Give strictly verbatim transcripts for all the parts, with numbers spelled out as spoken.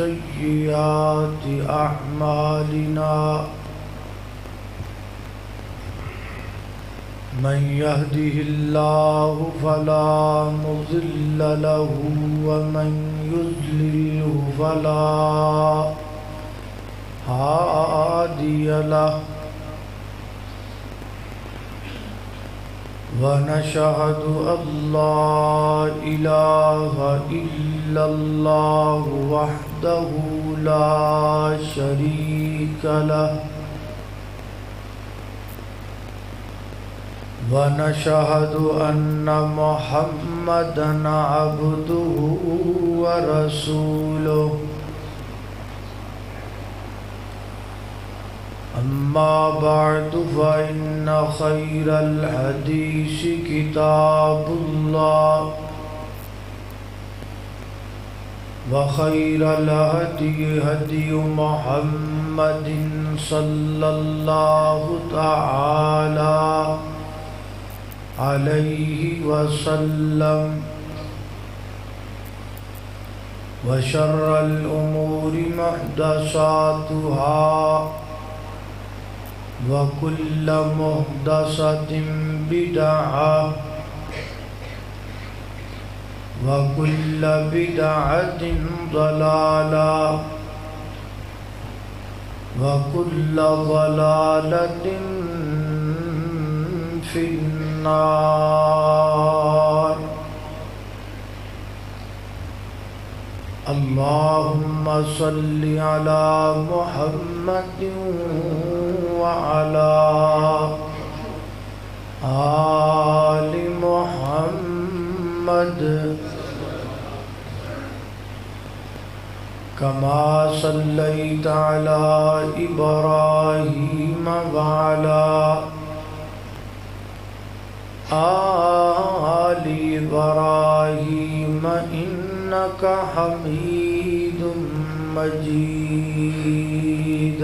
سيئات أعمالنا من يهده الله فلا مضل له ومن يضلله فلا هادي له ونشهد أن لا إله إلا الله وحده لا شريك له ونشهد أن محمدًا عبده ورسوله أما بعد فإن خير الحديث كتاب الله وخير الهدي هدي محمد صلى الله تعالى عليه وسلم وشر الأمور محدثاتها وكل محدثة بدعة وكل بدعة ضلالة وكل ضلالة في النار. اللهم صل على محمد وعلى آل محمد كما صليت على إبراهيم وعلى آل إبراهيم إنك حميد مجيد.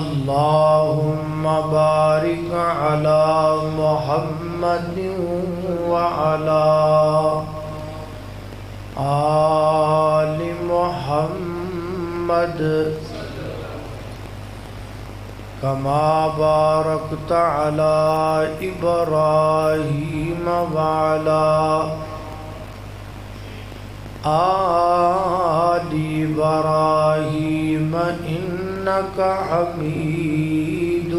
اللهم بارك على محمد وعلى آل محمد كما باركت على إبراهيم وعلى آل إبراهيم إنك حميد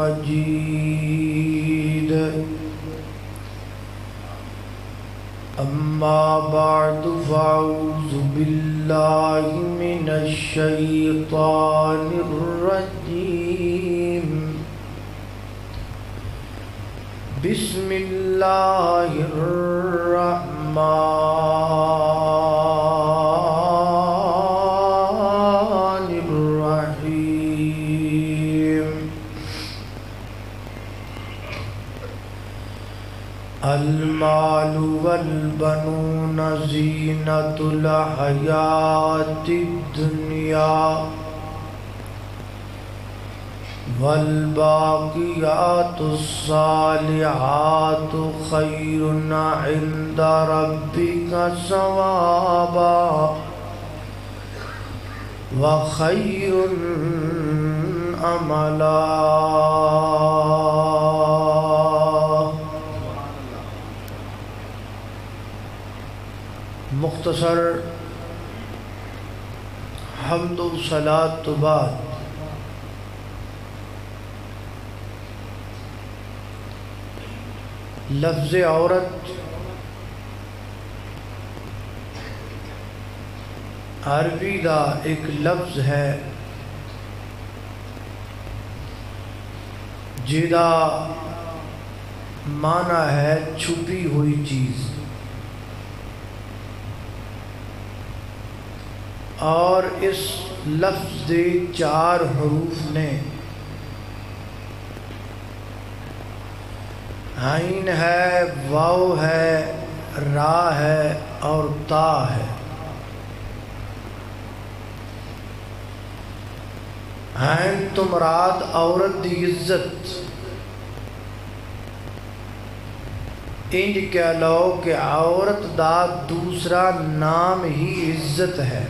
مجيد. أما بعد فأعوذ بالله من الشيطان الرجيم. بسم الله الرحمن الرحيم. المال والبنون زينة الحياة الدنيا والباقيات الصالحات خير عند ربك ثوابا وخير املا. مختصر حمد و صلاۃ تو بعد लफ्ज़ औरत अरबी का एक लफ्ज़ है जिदा माना है छुपी हुई चीज़ और इस लफ्ज़ के चार हरूफ ने आइन है, वाव है, रा है और ता है। आइन तो मुराद औरत दी इज्जत, इंज क्या लो कि औरत दा दूसरा नाम ही इज्जत है।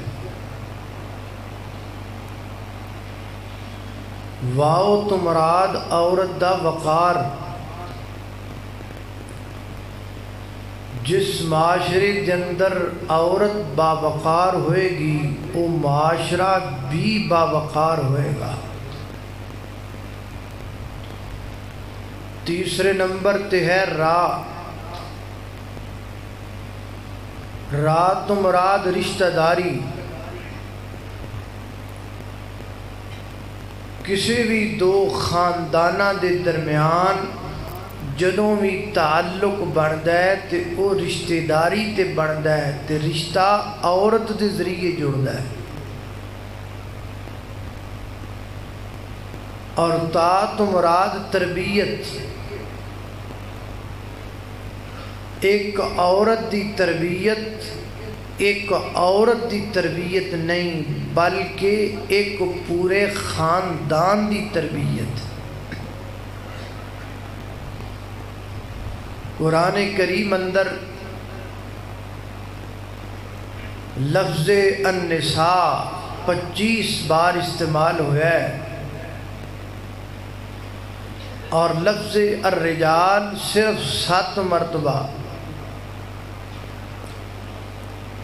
वाओ तो मुराद औरत दा वकार। जिस माशरे के अंदर औरत बावकार होएगी वो माशरा भी बावकार होएगा। तीसरे नंबर ते है रा। रा तो मुराद रिश्तेदारी। किसी भी दो खानदाना के दरम्यान जदों भी ताल्लुक बनता है तो वह रिश्तेदारी ते बनता है, तो रिश्ता औरत के जरिए जुड़ता है। और ता तो मुराद तरबियत। एक औरत की तरबियत एक औरत की तरबियत नहीं बल्कि एक पूरे खानदान की तरबियत। कुरान करीम अंदर लफ्ज़ अन्निसा पच्चीस बार इस्तेमाल हुआ है और लफ्ज़ अर्रिजाल सिर्फ सात मरतबा।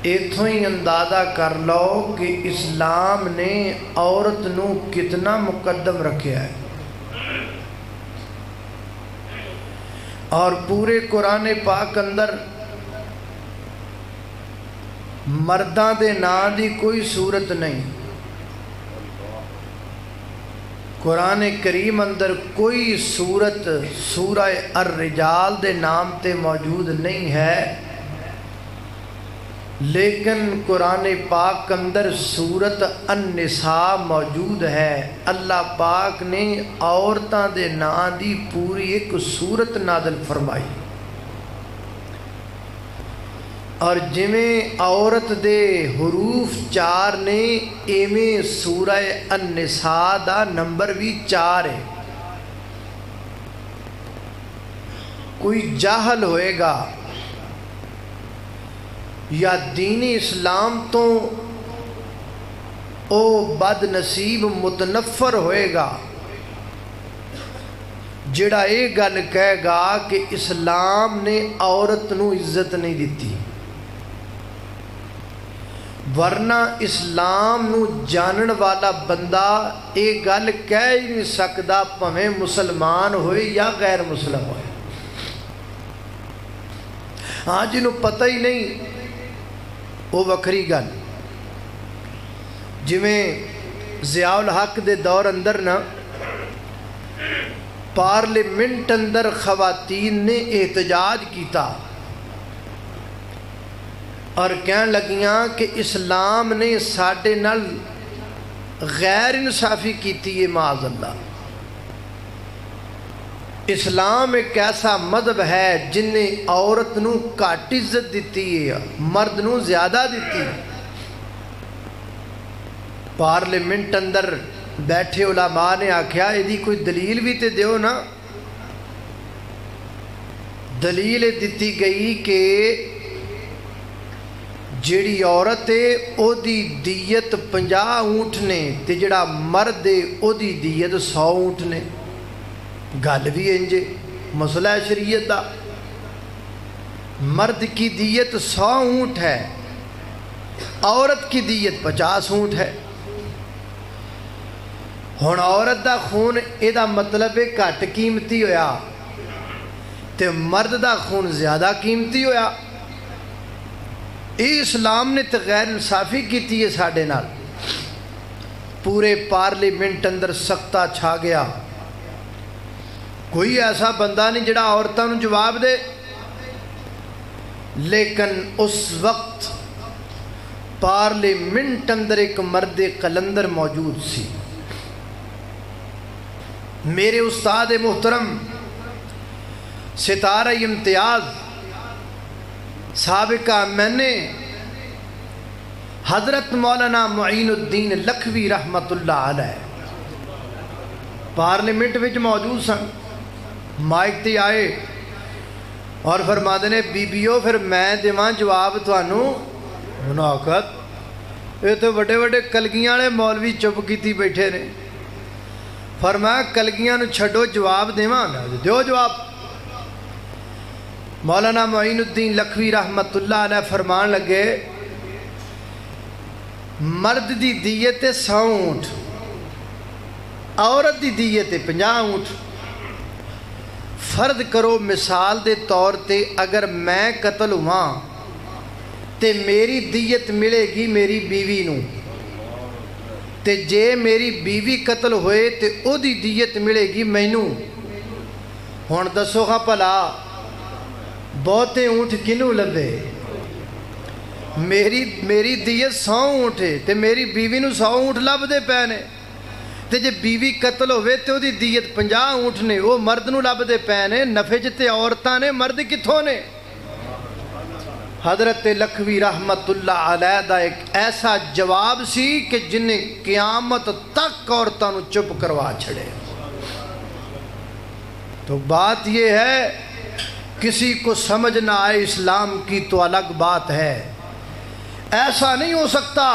इथों ही अंदाज़ा कर लो कि इस्लाम ने औरत नू कितना मुकदम रखा है। और पूरे कुरान पाक अंदर मर्दां दे नाम दी कोई सूरत नहीं। कुरान करीम अंदर कोई सूरत सूरा अर्रिजाल दे नाम ते मौजूद नहीं है, लेकिन कुरान पाक अंदर सूरत अन्निसा मौजूद है। अल्लाह पाक ने औरतों के नाम की पूरी एक सूरत नादल फरमाई। और जिमें औरत दे हरूफ चार ने इवें सूरा अन्निसा दा नंबर भी चार है। कोई जाहल होएगा या दीनी इस्लाम तो ओ बदनसीब मुतनफर होएगा जिड़ा ये गल कहेगा कि इस्लाम ने औरत नू इज्जत नहीं दिती, वरना इस्लाम नू जानन वाला बंदा ये गल कह ही नहीं सकता भावें मुसलमान होए या गैर मुसलम होए। हाँ, जिनू पता ही नहीं वो वखरी गल। जिमें ज़िया उल हक दे दौर अंदर ना पार्लीमेंट अंदर खवातीन ने एहतजाज किया और कहन लगियां कि इस्लाम ने साडे नाल गैर इंसाफी की है। माज़ल्लाह, इस्लाम एक ऐसा मजहब है जिन्ने औरत नू घट इज्जत दी है, मर्द नू ज़्यादा दी। पार्लीमेंट अंदर बैठे उलमा ने आख्या यदी कोई दलील भी तो दो ना। दलील दी गई कि जिहड़ी औरत है ओदी दीयत पचास ऊंट ने ते जिहड़ा मर्द है ओदी दीयत सौ ऊंट ने। गल भी इंजे, मसला है शरीयत का। मर्द की दियत सौ ऊँट है, औरत की दियत पचास ऊँट है। हुण औरत का खून एदा मतलब है घट कीमती होया ते मर्द का खून ज़्यादा कीमती होया। इस्लाम ने तो गैर इंसाफी की है साडे नाल। पूरे पार्लीमेंट अंदर सख्ता छा गया। कोई ऐसा बंदा नहीं जिहड़ा औरतों नू जवाब दे, लेकिन उस वक्त पार्लीमेंट अंदर एक मर्द कलंदर मौजूद सी। मेरे उस्ताद मुहतरम सितारा इम्तियाज साबिका मैंने हजरत मौलाना मोइनुद्दीन लखवी रहमतुल्लाह अलैह पार्लीमेंट में मौजूद सन। माइक ते आए और फरमाते ने बीबीओ फिर मैं देवां जवाब थानू मुनाकत। ये तो बड़े बड़े कलगियां वाले मौलवी चुप की बैठे ने। फरमाया कलगियां नू छड्डो जवाब देवां मैं, दिओ जवाब। मौलाना मोइनुद्दीन लखवी रहमतुल्लाह अलैह फरमान लगे मर्द दी दीए ते सौ ऊंट, औरत दी दीए ते पचास ऊंट। फर्द करो मिसाल के तौर पर अगर मैं कतल हुआ तो मेरी दीयत मिलेगी मेरी बीवी नू, ते जे मेरी बीवी कतल होए तो उहदी दीयत मिलेगी मैनू। हुण दसो हाँ भला बहुते ऊंठ किनू लभे? मेरी मेरी दीयत सौ ऊंठ है तो मेरी बीवी नू सौ ऊंठ लभदे पए ने, तो जे बीवी कतल होवे तो उहदी दीयत पचास ऊंठ ने, वो मर्द नू लभदे पए ने। नफे च ते औरतां ने, मर्द कित्थों ने? हज़रत लखवी रहमतुल्लाह अलैह दा एक ऐसा जवाब सी कि जिन्हें क़यामत तक औरतों को चुप करवा छड़े। तो बात यह है किसी को समझ ना आए इस्लाम की तो अलग बात है, ऐसा नहीं हो सकता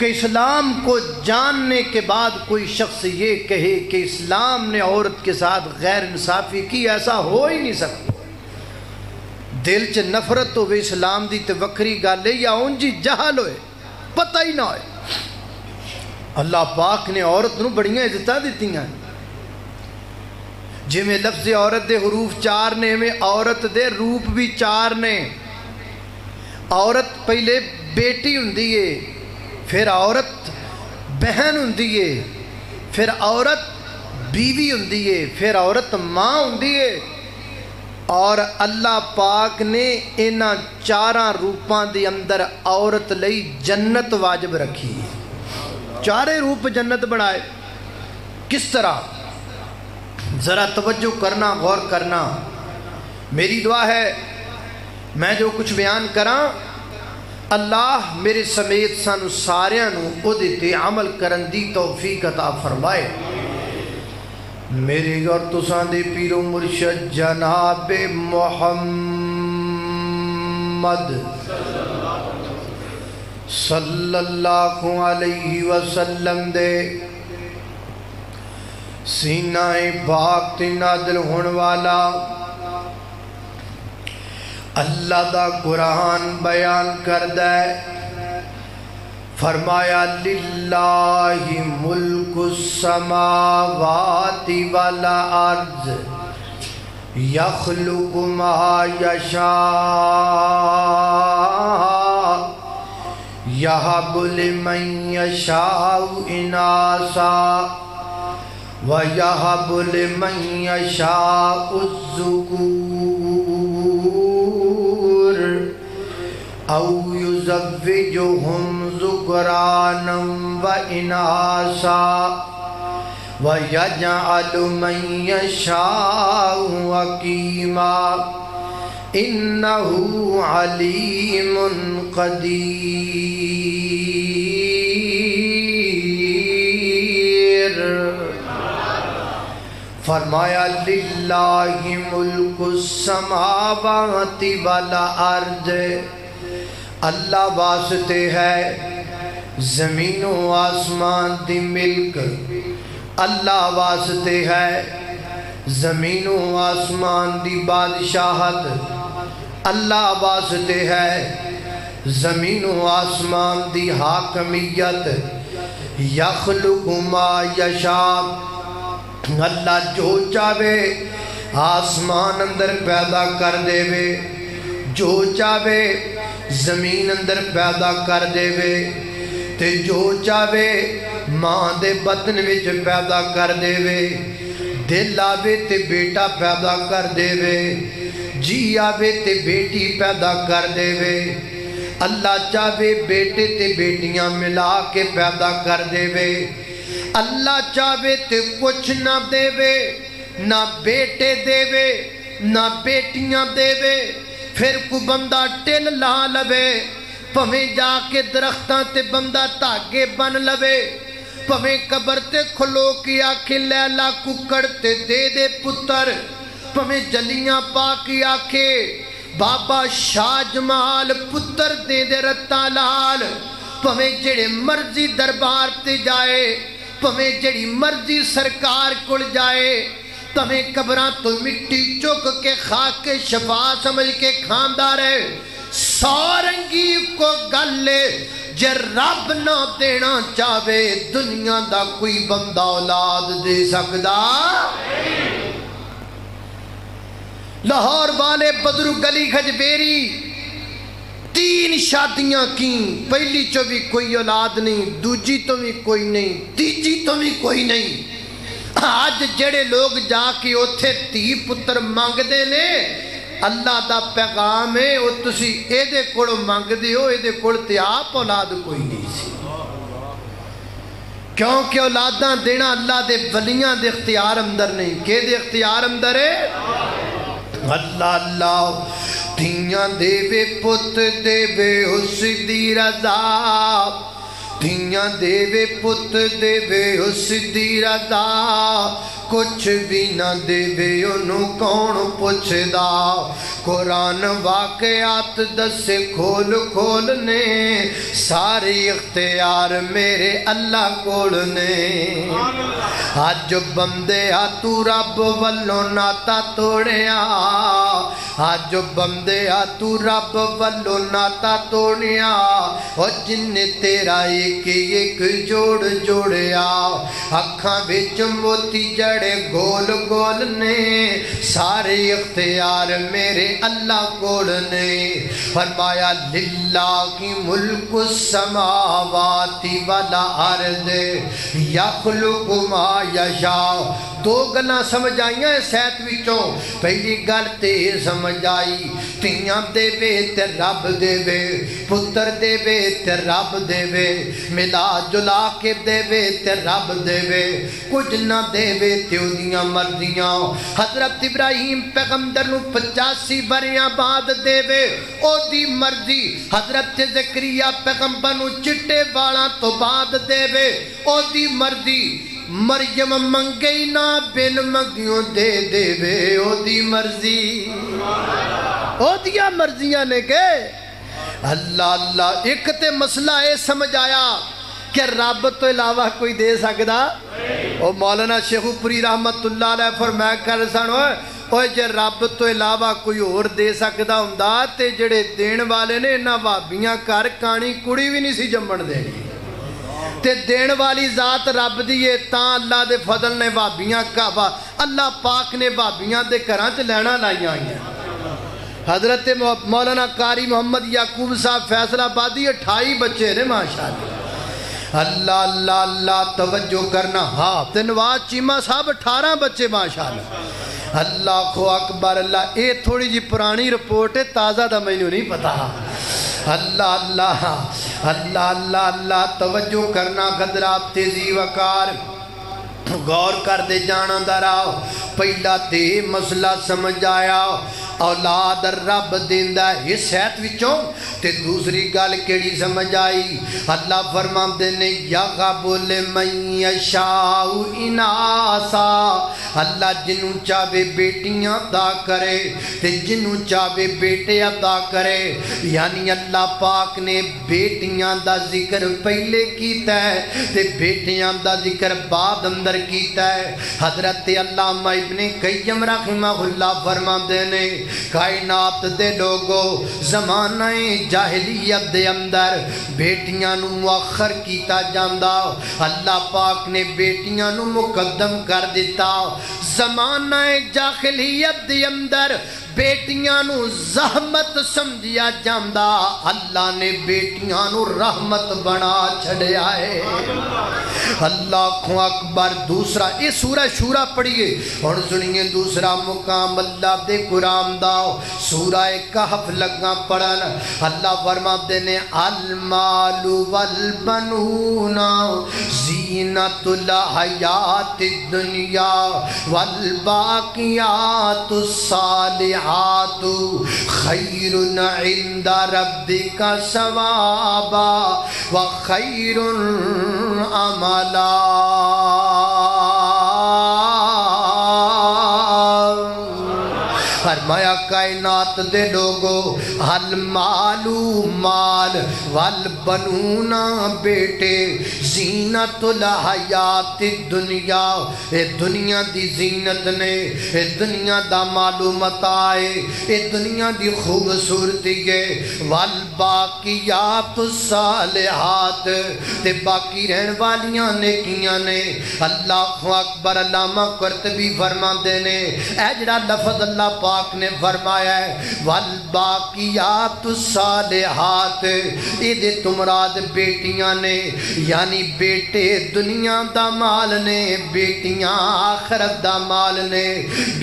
कि इस्लाम को जानने के बाद कोई शख्स ये कहे कि इस्लाम ने औरत के साथ गैर इंसाफ़ी की। ऐसा हो ही नहीं सकता। दिल च नफरत होवे इस्लाम दी ते वक्री गल है, या उंज ही जहल होए, पता ही ना होए। अल्लाह पाक ने औरत नूं बड़ियां इज्जतां दित्तियां, जिवें लफ्ज़ औरत दे हरूफ चार ने इवें औरत दे रूप भी चार ने। औरत पहले बेटी हुंदी है, फिर औरत बहन हुंदी है, फिर औरत बीवी हुंदी है, फिर औरत माँ हुंदी है। और अल्लाह पाक ने इन्हां चारां रूपां दे अंदर औरत लई जन्नत वाजिब रखी। चारे रूप जन्नत बनाए। किस तरह? ज़रा तवज्जो करना, गौर करना। मेरी दुआ है मैं जो कुछ बयान करा अल्लाह मेरे समेत सानू सारियां नू उहदे ते अमल करन दी तौफीक अता फरमाए। मेरे और तुसां दे पीरो मुर्शद जनाबे मोहम्मद सल्लल्लाहु अलैहि वसल्लम दे सीनाए पाक ते नादिल होने वाला अल्लाह दा कुरान बयान करदा है। फरमाया लिल्लाहि मुल्कुस समावाति वल अर्ज़ यखलुकु मा यशा यहबु लिमन यशाउ इनासा व यहबु लिमन यशाउ ज़ुकूर औ युज़व्विजुहुम ज़ुकरानम व इनासा व यजअलु मन यशाउ अकीमा इन्नहु अलीमुन क़दीर। फरमाया लिल्लाहि मुल्कुस समावाति वल अर्ज़, अल्लाह वास्ते है ज़मीनों आसमान दी मिल्क, अल्लाह वास्ते है ज़मीनों आसमान दी बादशाहत, अल्लाह वास्ते है ज़मीनों आसमान दी हाकमियत। यखलुकु मा यशा, अल्लाह जो चाहे आसमान अंदर पैदा कर देवे, जो चाहे जमीन अंदर पैदा कर देवे, ते जो चाहे माँ के बदन विच पैदा कर देवे। दिल आवे ते बेटा पैदा कर देवे, जी आवे ते बेटी पैदा कर देवे। अल्लाह चाहे बेटे ते बेटियाँ मिला के पैदा कर देवे। अल्लाह चाहे ते कुछ ना देवे, ना बेटे देवे ना बेटियाँ देवे। फिर को बंदा टिल ला लवे, भवें जाके दरख्तां ते बंदा धागे बन लवे, भवें कबर ते खलो के आखे लैला कुकड़ ते दे दे पुत्तर, भवें जलियां पाकी आखे बाबा शाह जमाल पुत्र दे दे रत्ता लाल। भवें जेड़े मर्जी दरबार ते जाए, भवें जेड़ी मर्जी सरकार कोल जाए, तवें कबरां तो मिट्टी चुक के खाके शफा समझ के खांदा रहे। सारंगी को गले जे रब ना देना चाहे दुनिया दा कोई बंदा औलाद दे सकदा। लाहौर वाले बदरू गली खजबेरी तीन शादियां की, पहली चो भी कोई औलाद नहीं, दूजी तो भी कोई नहीं, तीजी तो भी कोई नहीं। आज जड़े लोग जाके उथे धी पुत्र मंगते ने, अल्लाह का पैगाम है वो तुसी एदे कोल मंगदे हो, एदे कोल ते आप औलाद कोई नहीं सी। क्योंकि औलादा देना अल्लाह दे वलियां दे इख्तियार अंदर नहीं, के दे इख्तियार अंदर है। अल्लाह अल्लाह धियां देवे पुत देवे उसदी रजा, धियां देवे पुत देवे उसदी रजा, कुछ भी ना देवे ओनू कौन पुछदा। कुरान वाकयात दसे खोल खोल ने, सारे इख्तियार मेरे अल्लाह कोल ने। अज बंदे आ तू रब वल्लों नाता तोड़िया, अज बंदे आ तू रब वल्लों नाता तोड़िया, और जिन्ने तेरा एक एक जोड़ जोड़िया। अखां विच मोती जड़ गोल गोल ने, सारे इख्तियार मेरे अल्लाह कोल ने। फरमाया लिल्लाहि मुल्कु समावाति वल अर्द यखलुकु मा यशा। दो गल्लां समझ आईयां सैत विचों। पहली गल ते समझ आई तियां देवे ते रब देवे, पुत्र देवे ते रब देवे, मिला जुला के देवे ते रब देवे, कुछ ना देवे त्योदियां मर्दियां। हजरत इब्राहिम पैगंबर नूं पचासी बरियां बाद देवे ओदी मर्जी, हजरत ज़करिया पैगंबर नूं चिट्टे वालां तो बाद देवे ओदी मर्जी, मरियम मंगे ही ना बिन मंगियों दे देवे ओदी मर्जी, ओदियां मर्जियां ने के। अल्लाह अल्लाह। एक ते मसला ये समझ आया कि रब तो इलावा कोई दे सकदा। ओ मौलाना शेखुपुरी रहमतुल्लाह अलैह फरमाया कर सन, ओए जे रब तो इलावा कोई होर दे सकदा हुंदा ते जेड़े देण वाले ने इन्हां भाबियां घर काणी कुड़ी भी नहीं सी जम्मण देनी। ते देण वाली जात रब दी है, तां अल्लाह दे फजल ने भाबियां काबा अल्लाह पाक ने भाबियां दे घरां च लैणा लाईयां आईयां। हजरत मौलाना कारी मोहम्मद याकूब साहब फैसलाबादी अठाई बच्चे ने माशाअल्लाह। अल्लाह अल्लाह अल्लाह। तवज्जो करना। हाँ ते नवाज चीमा साहब अठारह बच्चे माशाअल्लाह। अल्लाह खो अकबर अल्लाह। ये थोड़ी जी पुरानी रिपोर्ट है, ताज़ा तो मैनू नहीं पता। अल्लाह अल्लाह अल्लाह अल्लाह अल्लाह। तवज्जो करना। खदराब तेजी वकार गौर करते जाना दरा। पहला तो मसला समझ आया औलाद रब देंदा इस हैत विचों। ते दूसरी गल केड़ी समझ आई, अल्लाह फरमांदे ने यक़बुल मयशाउ इनासा। अल्लाह जिन्नू चाहे बेटियां अदा करे ते जिन्नू चाहे बेटे अदा करे। यानी अल्लाह पाक ने बेटियां दा जिक्र पहले कीता है ते बेटियां दा जिक्र बाद अंदर कीता है। हज़रत अल्लामा इब्ने कय्यम रहमहुल्लाह फरमांदे ने कायनात दे लोगो जमाना जाहिलियत दे अंदर बेटियां नू मुअखर कीता जांदा, अल्लाह पाक ने बेटियां नू मुकद्दम कर दिता। जमाना जाहिलियत दे अंदर बेटियां नू ज़हमत समझिया जांदा, अल्लाह ने बेटियां नू रहमत बना छड़िया है। अल्लाह खो अकबर। दूसरा ये सूरा शूरा पढ़िए और सुनिए दूसरा मुकाम अल्लाह दे कुरान सूरा कहफ लगा पढ़न। अल्लाह फरमाते ने अल-मालु वल-बनूना ज़ीनतुल हयातिद दुनिया वल-बाक़ियातुस सालिहातु खैरुन इंदा रब्बिका सवाबा व खैरुन अमला। फरमाया कायनात दे लोगो हल मालू माल वल बनूना बेटे जीनतुल हयात दुनिया, ये दुनिया दी जीनत ने, ये दुनिया दा मालू मताए, ये दुनिया दी खूबसूरती है। वल बाकियात सालिहात ते बाकी रहन वालियां नेकियां ने। अल्लाहु अकबर। अल्लामा कुर्तबी फरमाते ने ऐ जेड़ा लफ्ज़ अल्लाह पाक ने फरमाया है वल बाकियात सालिहात इहदे तो मुराद बेटियां ने, यानी बेटे दुनिया दा माल ने, बेटियां आखरत दा माल ने।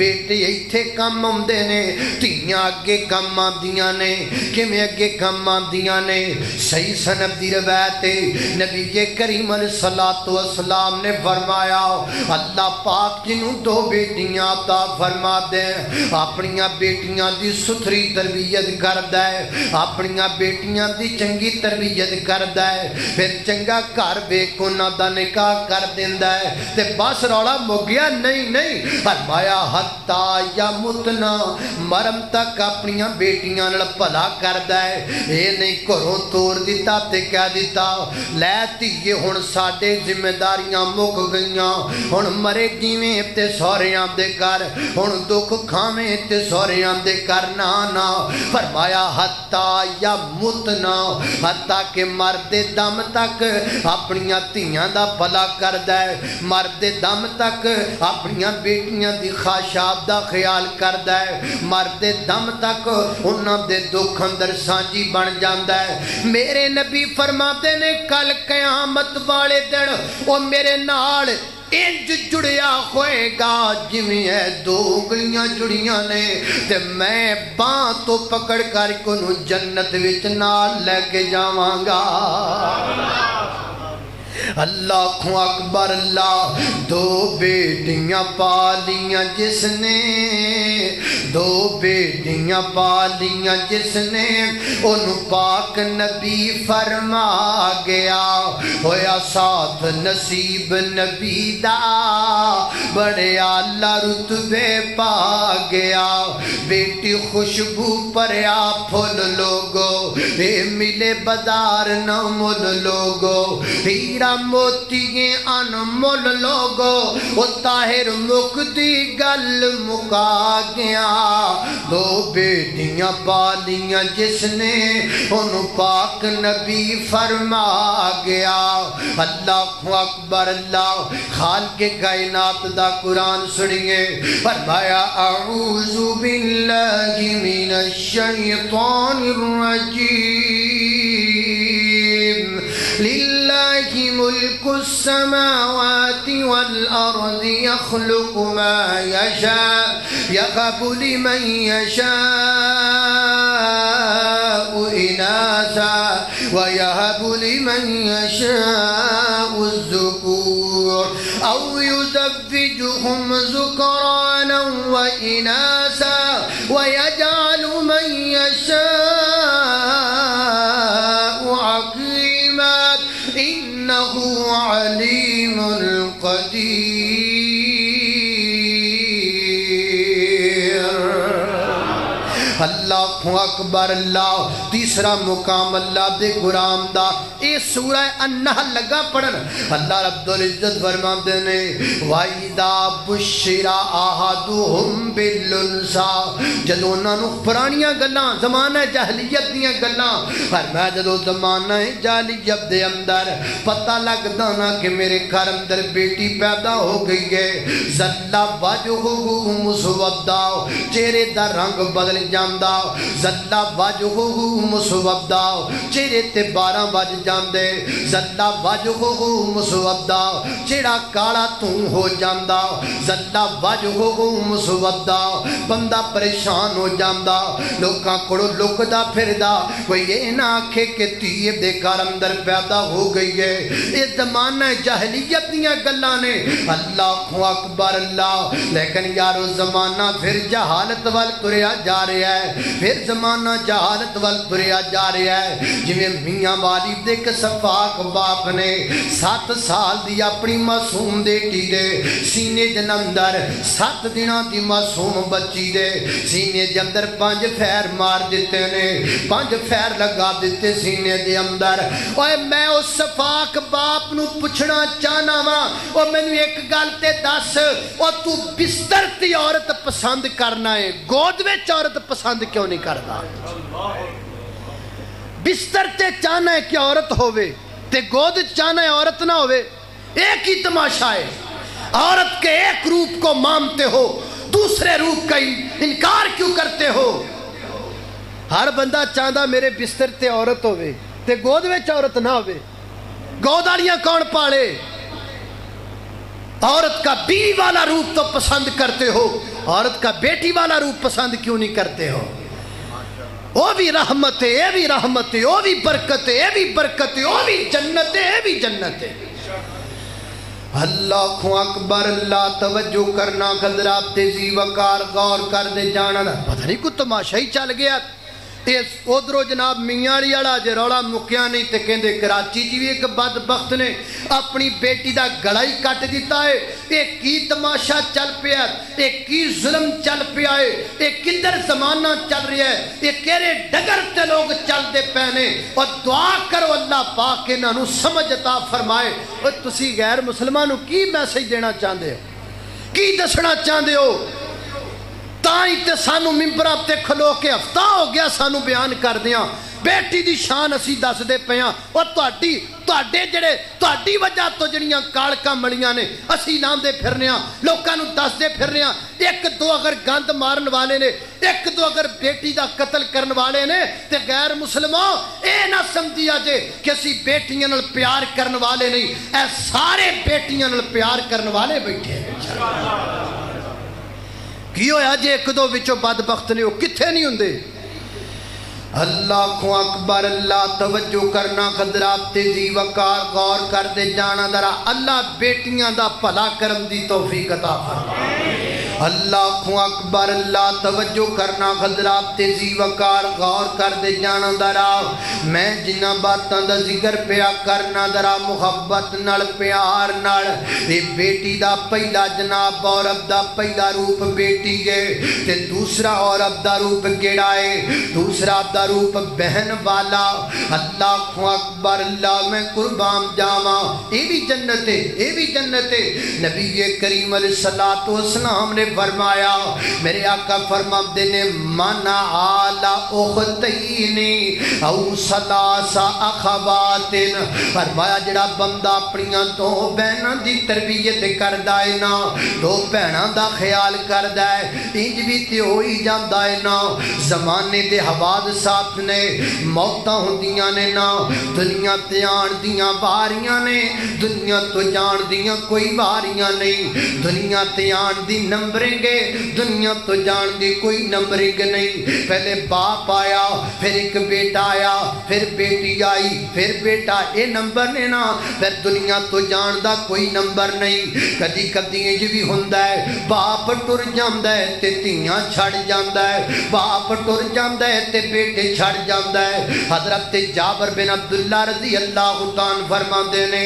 बेटे इत्थे कम आउंदे ने, धीआं अगे कम आउंदियां ने। किवें अगे कम आउंदियां ने? सही सनद दी रिवायत है नबी करीम अलैहिस्सलातु वस्सलाम ने फरमाया अल्लाह पाक जिन्हों दो बेटियां दा फरमा दे अपनिया बेटियां दी सुथरी तरबियत करदा है, अपनिया बेटियां दी चंगी तरबियत करदा है, फिर चंगा घर वेख उन्हां दा निकाह कर दिंदा है ते बस रौला मुक गया। नहीं नहीं, फरमाया हत्ता या मुतना मरम तक अपनिया बेटियां नाल भला करदा है। यह नहीं घरों तोड़ दिता ते कह दिता लै धीए हुण साडे जिम्मेदारियां मुक गईयां, हुण मरे जिवें ते सौहरियां दे घर, हुण दुख खावें ते सौहरियां दे घर। ना ना, फरमाया हत्ता या मुतना हत्ता के मरदे दम तक अपनियां धीआं दा भला करदा है, मरदे दम तक अपनियां बेटियां दी खाशाब दा ख्याल करदा है, मरदे दम तक उन्हां दे दुख अंदर सांझी बन जांदा है। मेरे नबी फरमाते ने कल कयामत वाले दिन वो मेरे नाल इंज जुड़िया होएगा जिमें है दो उंगलियां जुड़िया ने ते मैं बांह तो पकड़ कर कोनू जन्नत विच नाल लैके जावांगा। अल्लाहु अकबर। अल्लाह। दो बेटियां पालियां जिसने, दो बेटियां पालियां जिसने उन्हों पाक नबी फरमा गया होया साथ नसीब नबी दा, बड़े आला रुतबे पा गया। बेटी खुशबू भरिया फुल लोगो, ए मिले बाजार न मुल लोगो, हीरा मोतिए अनमोल लोगो, ओ ताहिर मुक्ति गल मुका गया। दो बेटियां पालियां जिसने उन्हों पाक नबी फरमा गया। अल्लाहु अकबर। अल्लाह। खालिक़े कायनात दा कुरान सुनिए फरमाया अऊज़ु बिल्लाहि मिनश्शैतानिर रजीम लिल्लाहि मुल्कुस समावाति वल अर्ज़ि यख़्लुक़ु मा यशा यहबु लिमन यशा इनासा व यहबु लिमन यशाउ ज़ुकूर औ युज़व्विजुहुम ज़ुकरानन व इनासा व यजअलु मन यशाउ अक़ीमा इन्नहु अलीमुल क़दीर। अल्लाहु अकबर। अल्लाह। तीसरा मुकाम अल्लाह दे गुराम दा। ए सूरा अन्नहल लगा पढ़न। अल्लाह रब्बुल इज्जत फरमाते ने वाइदा बुशरा अहदुहुम बिलुनसा, जदों उन्हां नूं पुराणियां गल्लां ज़माना जहलियत दीयां गल्लां पर मैं जदों ज़माना जहलियत दे अंदर पता लगदा ना कि मेरे घर अंदर बेटी पैदा हो गई है, ज़ल्ला वजहुहु मुसवद्दा, चेहरे दा रंग बदल जांदा, ज़ल्ला वजहुहु मुसवद्दा, चेहरे ते बारह बज जांदे, ज़ल्ला वजहुहु मुसवद्दा, चेहरा काला तू हो जांदा, ज़ल्ला वजहुहु मुसवद्दा, बंदा परेशान हो जांदा, लोकां कोलों लुकदा फिरदा, कोई ये ना आखे कि धीए दे घर अंदर पैदा हो गई है। ये ज़माना जहलियत दीयां गल्लां ने। अल्लाहु अकबर। अल्लाह। लेकिन यारो ज़माना फिर जहालत वाल तुरिया जा रहा है, फिर जमाना जहालत वल तुरिया जा रहा है। जिवें मियां वालिद दे सफाक बाप ने सात साल दी अपनी मासूम बेटी दे सीने दे अंदर सात दिनां दी मासूम बच्ची दे सीने दे अंदर पांच फैर मार दिते ने, पांच फैर लगा दिते सीने दे अंदर। ओए मैं उस सफाक बाप नूं पुछना चाहना वा, ओ मैनूं एक गल ते दस, ओ तू बिस्तर दी औरत पसंद करना है, गोद विच औरत पसंद क्यों नहीं करदा? बिस्तर ते चाहना है कि औरत होवे ते गोद चाहना है औरत ना होवे। एक ही तमाशा है। औरत के एक रूप को मानते हो, दूसरे रूप का इनकार क्यों करते हो? हर बंदा चाहता मेरे बिस्तर ते औरत होवे ते गोद विच औरत ना होवे। गोद वालियां कौन पाले? औरत का बीवी वाला रूप तो पसंद करते हो, औरत का बेटी वाला रूप पसंद क्यों नहीं करते हो? ओ भी रहमत है, ये भी रहमत है, ओ भी बरकत है, ये भी बरकत है, ओ भी जन्नत है, ये भी जन्नत है। अल्लाहु अकबर, अल्लाह तवज्जो करना, गजरा तेजी वकार गौर कर दे जाना। पता नहीं कुछ तमाशा ही चल गया। उधरों जनाब मियाँ वाला जो रौला मुक्या नहीं तो कहते कराची जी भी एक बदबख्त ने अपनी बेटी का गला ही कट दिता है। ये की तमाशा चल पाया, ये की जुल्म चल पाया है, ये किधर जमाना चल रहा है, ये केरे डगर ते लोग चलते पे ने। और दुआ करो अल्लाह पाक इन्हों समझ अता फरमाए। और तुसी गैर मुसलमानों की मैसेज देना चाहते हो, की दसना चाहते हो? ताई ते सानू मिंबर ते खलो के हफ्ता हो गया सानू बयान कर दिया बेटी दी शान असी दसदे पे हाँ। और तुहाडी तुहाडे जेड़े तुहाडी वजह तो जड़ियां कालकां मलियां ने असी लांदे फिरने आ, लोकां नू दसदे फिरने आ। एक दो अगर गंद मारन वाले ने, एक दो अगर बेटी दा कत्ल करन वाले ने, ते गैर मुसलमान ए ना समझिया जे कि असी बेटियां नाल प्यार करन वाले नहीं। ए सारे बेटियां नाल प्यार करन वाले बैठे। की होया जे एक दो विचों बदबख्त ने, वह कित्थे नहीं हुंदे। अल्लाहु अकबर, अल्लाह तवज्जो करना, कदरा तेजी वकार गौर कर दे जाना। दरा अल्लाह बेटियां दा भला करन दी तौफीक अता फरमाए। अल्लाहु अकबर, अल्लाह तवज्जो करना, कदरा तेजी वकार गौर कर दे जाना। दरा मैं जिन्ना बातों का जिक्र पिया करना, दरा मुहब्बत नाल प्यार नाल ये बेटी दा पहला जनाब औरत दा पहला रूप बेटी है ते दूसरा औरत दा रूप केड़ा है? दूसरा रूप बहन वाला। अल्लाहु अकबर, अल्लाह मैं कुर्बान जावा, ये भी जन्नत है, ये भी जन्नत है। नबी करीम अलैहिस्सलातु वस्सलाम ने फरमाया, मेरे आका फरमाते ने, मना आला उख्तैनी औ सलासा अखवातिन। फरमाया जड़ा बंदा अपनियां दो बहनों की तरबियत करदा है ना, दो भैनों का ख्याल करदा है, इंज भी तो हो ही जाता है ना। जमाने के हवाद साथ ने मौतां होंदियां ने ना, दुनिया ते आण दियां वारियां ने, दुनिया तो जाण दियां कोई वारियां नहीं। दुनिया ते आण दी नंबरिंग, दुनिया तो जाण दी कोई नंबरिंग नहीं। पहले बाप आया, फिर एक बेटा आया, फिर बेटी आई, फिर बेटा, ये नंबर ने ना। फिर दुनिया तो जाण दा कोई नंबर नहीं। कदी कदी इंज भी हुंदा है बाप टुर जांदा है ते धीआं छड़ जांदा है, बाप टुर जांदा है ते बेटी छड़ जाता है। हजरत जाबर बिन अब्दुल्ला रज़ी अल्लाहु तान फरमाते ने,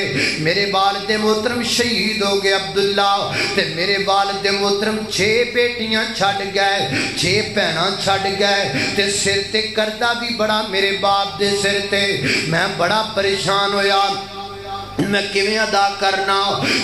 मेरे वालिद मोहतरम शहीद हो गए अब्दुल्ला ते मेरे वालिद मोहतरम छे बेटियां छड़ गए, छे भैनां छड़ गए ते सिर ते करदा भी बड़ा मेरे बाप दे सिर ते। मैं बड़ा परेशान होया, मैं किवें अदा करना?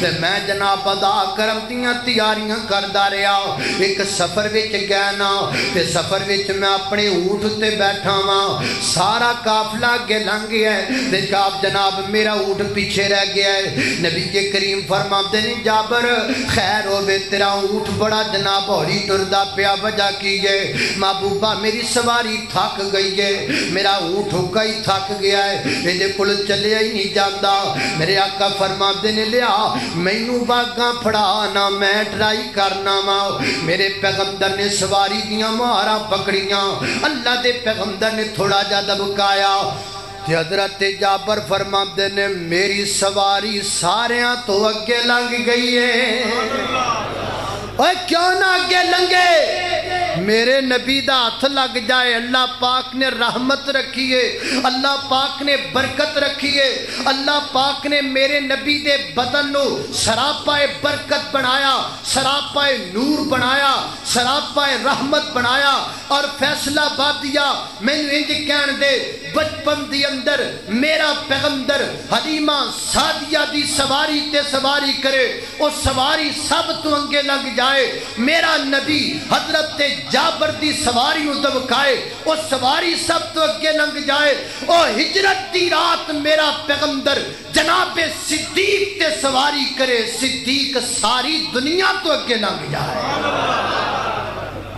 ते मैं जनाब अदा करन दियां तैयारियां करदा रहा। एक सफ़र विच गया ना ते सफ़र विच मैं अपने ऊँट उत्ते बैठा वां, सारा काफिला अगे लंघ गया ते जाब जनाब मेरा ऊँट पीछे रह गया है। नबी के करीम फरमाते ने, जाबर खैर होवे तेरा ऊँट बड़ा जनाब हौली टुरदा पिया, वजह की है? महबूबा मेरी सवारी थक गई है, मेरा ऊँट हुक्का ही थक गया है, मेरे कोल चलिया ही नहीं जाता। मेरे आका फरमाते ने, लिया मैनू बागा फड़ा ना, मैं ट्राई करना वा। मेरे पैगंबर ने सवारी दियां मारा पकड़ियां, अल्लाह दे पैगंबर ने थोड़ा जा दबकाया। हजरत जाबर फरमाते ने, मेरी सवारी सारियां तो अगे लंघ गई है। ओए क्यों ना अगे लंघे? मेरे नबी दा हथ लग जाए। अल्लाह पाक ने रहमत रखी है, अल्लाह पाक ने बरकत रखी है, अल्लाह पाक ने मेरे नबी दे बदन नू सरापाए बरकत बनाया, सरापाए नूर बनाया, सरापाए रहमत बनाया और फैसला बादिया। मैनू इंज कहन दे, बचपन दे अंदर मेरा पैगंबर हलीमा सादिया दी सवारी ते सवारी करे, उस सवारी सब तो अंगे लग जाए। मेरा नबी हजरत ते जाबर दी सवारी दबकाए, वो सवारी सब तो अगे लंघ जाए। ओ हिजरत दी रात मेरा पैगंबर जनाबे सिद्दीक ते सवारी करे, सिद्दीक सारी दुनिया तो अगे लंघ जाए।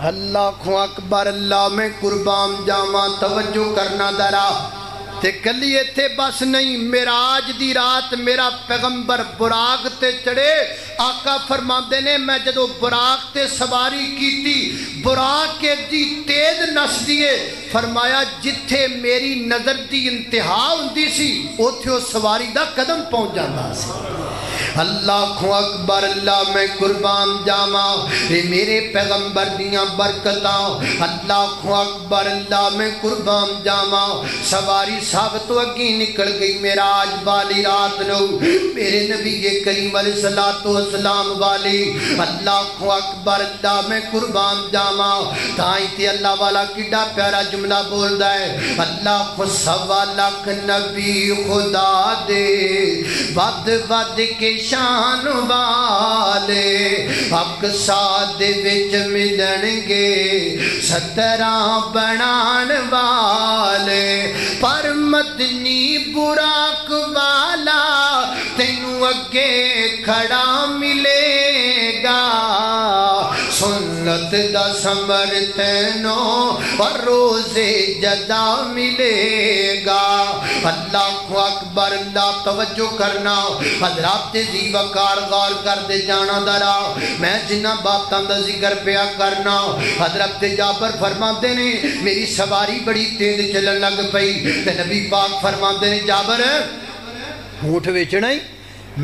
अल्लाह अकबर, अल्लाह में कुर्बान जावा। तवज्जो करना दरा ते कली इत्थे बस नहीं, मेराज दी रात मेरा पैगंबर बुराक ते चढ़े। आका फरमांदे ने, मैं जदों बुराक ते सवारी कीती, बुराक दी तेज नस दिए। फरमाया जिथे मेरी नज़र दी इंतहा हुंदी सी उत्थे ओ सवारी दा कदम पहुंच जांदा सी। अल्लाह अकबर, अल्लाह मैं कुर्बान जावा। ये मेरे पैगंबर दियां बरकतां। अल्लाह अकबर, अल्लाह मैं कुर्बान जावा। सवारी सब तो अगे निकल गई मेराज वाली रात नू, मेरे नबी करीम अलैहिस्सलातु वस्सलाम वाली। अल्लाह अकबर, अल्लाह मैं कुर्बान जावा। ताई ते अल्लाह वाला किड्डा प्यारा जुमला बोलदा है। अल्लाह सवा लख नबी खुदा दे बद बद के शान वाले अकसाद विच मिलणगे सतरा बनान वाले। पर मदनी बुराक वाला तेनू अगे खड़ा मिलेगा, सुन्नत दा समर तेनो और रोजे जदा मिलेगा। अल्लाह अकबर, अल्लाह तवज्जो करना। हजरात जी वकार गौर करते जाना दरा, मैं जिन्ना बातों का जिक्र पिया करना। हजरत जाबर फरमाते ने, मेरी सवारी बड़ी तेज चलन लग पई। नबी पाक फरमाते ने, जाबर ऊँट बेचना ही?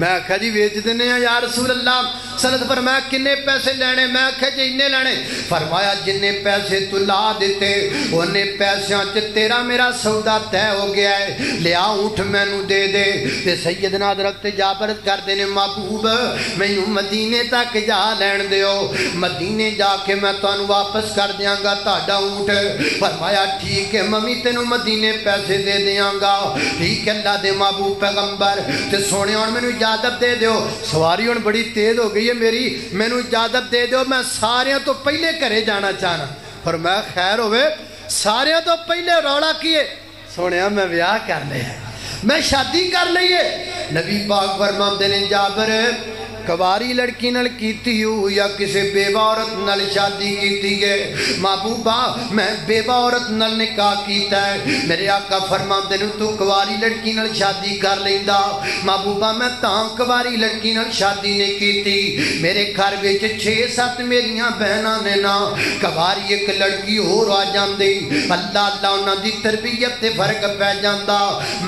मैं आख्या जी बेच देने या रसूल अल्लाह। सलत फरमाया किन्ने पैसे लैने? मैं आख्या जी इन्ने लैने। फरमाया जिन्ने पैसे तू ला दिते उन्ने पैसों च तेरा मेरा सौदा तय हो गया है, लिया ऊँट मैनू दे दे। ते सैयदना हज़रत जाबर करते ने, महबूब मैनू मदीने तक जा लैन दो, मदीने जाके मैं तुहानू वापस कर देंगा तुहाडा ऊँट। फरमाया ठीक है मम्मी, तेनू मदीने पैसे दे देंगा। ठीक है अल्लाह दे महबूब पैगंबर, ते सोने हुण मैनू इजाजत दे दो, सवारी हुण बड़ी तेज हो गई है मेरी, मैनू इजाजत दे दो, मैं सारे तो पहले घरे जाना चाहना। पर मैं खैर होवे सारे तो पहले रौला किए, सुनिया मैं विआह कर लिया, मैं शादी कर ली है। नबी पाक फरमाते ने, जाबर कवारी लड़की नाल कीती हो या किसी बेवा औरत नाल शादी कीती है? महबूबा मैं बेवा औरत नाल निकाह कीता है। मेरे आका फरमांदे ने, तू कवारी लड़की नाल शादी कर लेंदा। महबूबा मैं तां कवारी लड़की नाल शादी नहीं कीती, मेरे घर विच छे सत्त मेरियां बहनां ने ना, कवारी एक लड़की होर आ जांदी, अल्लाह अल्लाह उन्हां दी तरबीयत ते फर्क पै जांदा।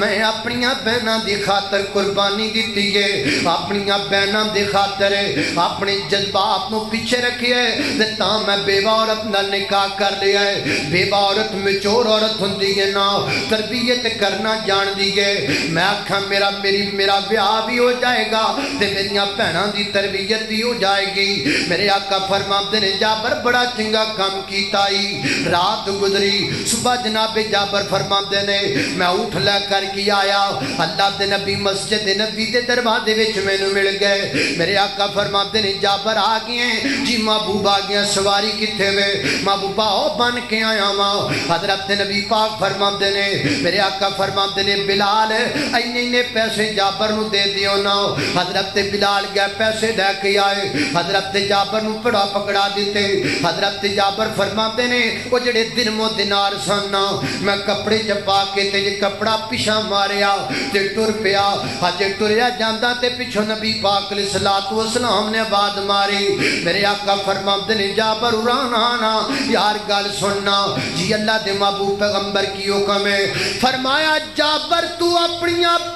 मैं अपनियां बहनां दी खातर कुर्बानी दित्ती है, अपनियां बहनां दे खातर अपने जज्बात को पीछे रखिए, मैं बेवा औरत नाल निकाह कर लिया है। बेवा औरत मेचोर औरत होंदी है ना, तरबियत करना जानदी है। मैं आखा मेरा मेरी मेरा ब्याह भी हो जाएगा ते मेरियां भैणां दी तरबियत भी हो जाएगी। मेरे आका फरमांदे ने, जाबर बड़ा चंगा काम कीता ई। रात गुजरी, सुबह जनाबे जाबर फरमांदे ने, मैं उठ लै करके आया, अल्लाह दे नबी मस्जिद नबी दे दरवाजे विच मैनू मिल गए। मेरे आका फरमाते ने, जाबर आ गए जी? महबूब आ गया। सवारी किथे वे? महबूबा ओ बन के आया वा। हजरत नबी पाक फरमाते ने, मेरे आका फरमाते ने, बिलाल इन्ने इन्ने पैसे जाबर नू दे दियो ना। हजरत बिलाल गया, पैसे ले के आए, हजरत जाबर नू पड़ा पकड़ा दिते। हजरत जाबर फरमाते ने, वो जेडे दिरमो दिनार सन ना, मैं कपड़े च पा के ते कपड़ा पिछा मारिया ते टुर पिया। हजे टुरया जांदा ते पिछों नबी पाक अलैहि सलाम ने आबाद मारी। मेरे आका फरमाते ने जा पर उड़ाना आना यार गल सुनना जी अल्लाह दे महबूब पैगंबर की हुक्म है। फरमाया जाबर तू अपनी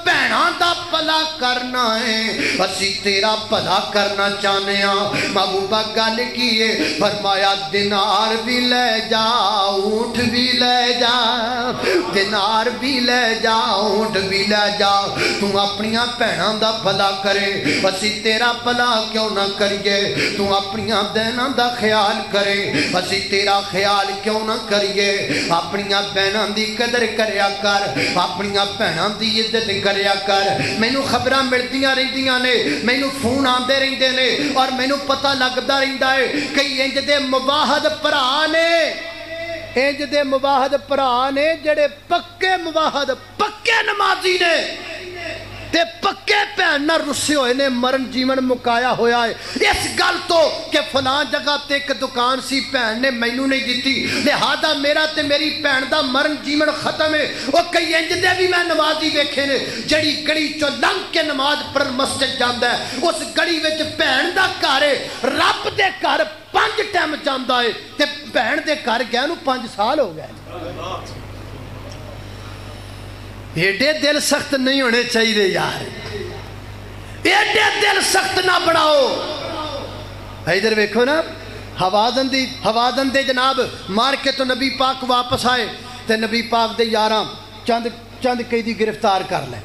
भैनों का भला करना है, असी तेरा भला करना चाहने हां। महबूबा गल की है? फरमाया दिनार भी ले जा ऊंट भी ले जा, दिनार भी ले जा ऊंट भी ले जा, तू अपनी भैनों का भला करे, असी तेरा भला क्यों ना करिए। तू अपनी बहनों का ख्याल करे, असी तेरा ख्याल क्यों ना करिए। अपनी बहनों की कदर करया कर, अपनी भैनों की इज्जत करया कर। मैनू खबर मिलती रहिंदियां ने, मैनू फोन आते रहते ने और मैनू पता लगता रहिंदा है कई इंज दे मुबाहद भरा ने, इंज दे मुबाहद भरा ने जेड़े पक्के मुबाहद पक्के नमाजी ने ते पक्के भैन न रुस्से होए ने, मरण जीवन मुकाया होया है इस गल तो कि फलां जगह ते एक दुकान सी भैन ने मैनू नहीं दिती, लिहाजा मेरा ते मेरी भैन दा मरण जीवन खत्म है। वह कई इंज दे भी मैं नमाजी वेखे ने जड़ी गली चो लंघ के नमाज पढ़ मस्जिद जांदा है, उस गली विच भैन दा घर है, रब दे घर पांच टाइम जांदा है ते भैन दे घर गया नूं पांच साल हो गए। एडे दिल सख्त नहीं होने चाहिए यार, एडे दिल सख्त ना बनाओ। इधर वेखो ना हवाजन दी, हवाजन दे जनाब मार के तो नबी पाक वापस आए तो नबी पाक दे यारां चंद चंद कैदी गिरफ्तार कर ले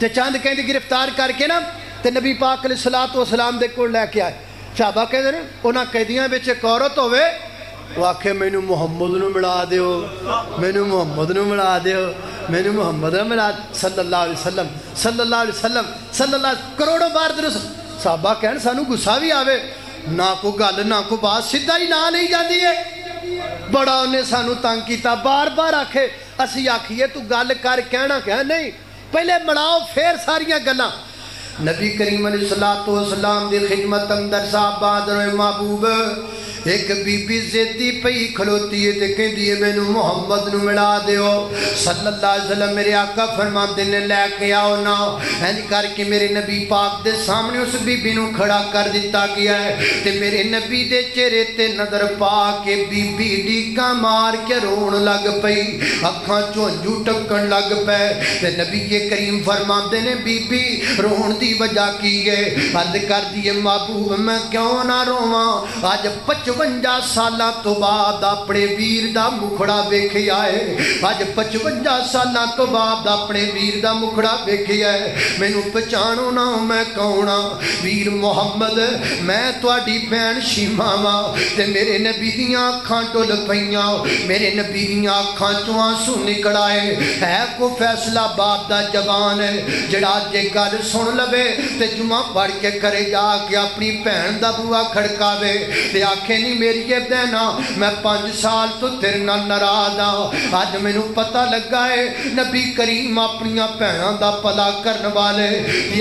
ते चंद कैदी गिरफ्तार करके ना ते नबी पाक अलैहि सलातो सलाम दे कोल लैके आए। साहबा कहते हैं उन्हां कैदियां विच इक औरत होवे वो आखे मैनू मुहम्मद नू मिला दिओ, मैनू मुहम्मद नू मिला दिओ, मैनू मुहम्मद मिला सल्लल्लाहु अलैहि वसल्लम सल्लल्लाहु अलैहि वसल्लम सल्लल्लाहु अलैहि करोड़ों बार दर साहबा कहन सानू गुस्सा भी आवे ना को गल ना को बात सीधा ही ना नहीं जाती है। बड़ा उन्हें सानू तंग किया, बार बार आखे असी आखिए तू गल कर कहना कह नहीं, पहले मिलाओ फिर सारिया गल्लां। नबी करीम अलैहिस्सलातु वस्सलाम दी खिदमत अंदर साहबा दर महबूब एक बीबी जेदी पई खलोती है ते कहती है मैनू मुहम्मद नू मिला दिओ सल्लल्लाहु अलैहि वसल्लम। मेरे आका फरमाते ने लैके आओ ना, इंज करके मेरे नबी पाक दे सामने उस बीबी नू खड़ा कर दिता गया है ते मेरे नबी दे चेहरे ते नज़र पा के बीबी डीका मार के रोन लग पई, अखां चों हंझू टपकण लग पए ते नबी के करीम फरमाते ने बीबी रोन दी वजह की है? अर्ज़ करदी है महबूब मैं क्यों ना रोवां, अज पच पचवंजा साल तो बाद अपने वीर का मुखड़ा वेखिया है, अज पचवंजा साल तो बाद अपने वीर का मुखड़ा वेखिया है। मैनू पहचानो ना मैं कौन आ वीर मुहम्मद, मैं तुहाडी भैन शीमा वा। ते मेरे नबी दीआं अखां डुल पईआं, मेरे नबी दीआं अखां चों आंसू निकल आए। है को फैसलाबाद दा जवान है जिहड़ा जे गल सुन लवे ते जुमा पड़ के करे जा के अपनी भैन दा बूआ खड़कावे ते आखे नहीं मेरी ये बहना मैं पांच साल तो तेरे नाल नाराज आ, अज मैनू पता लगा है नबी करीम अपनी भैनों का भला करन वाले,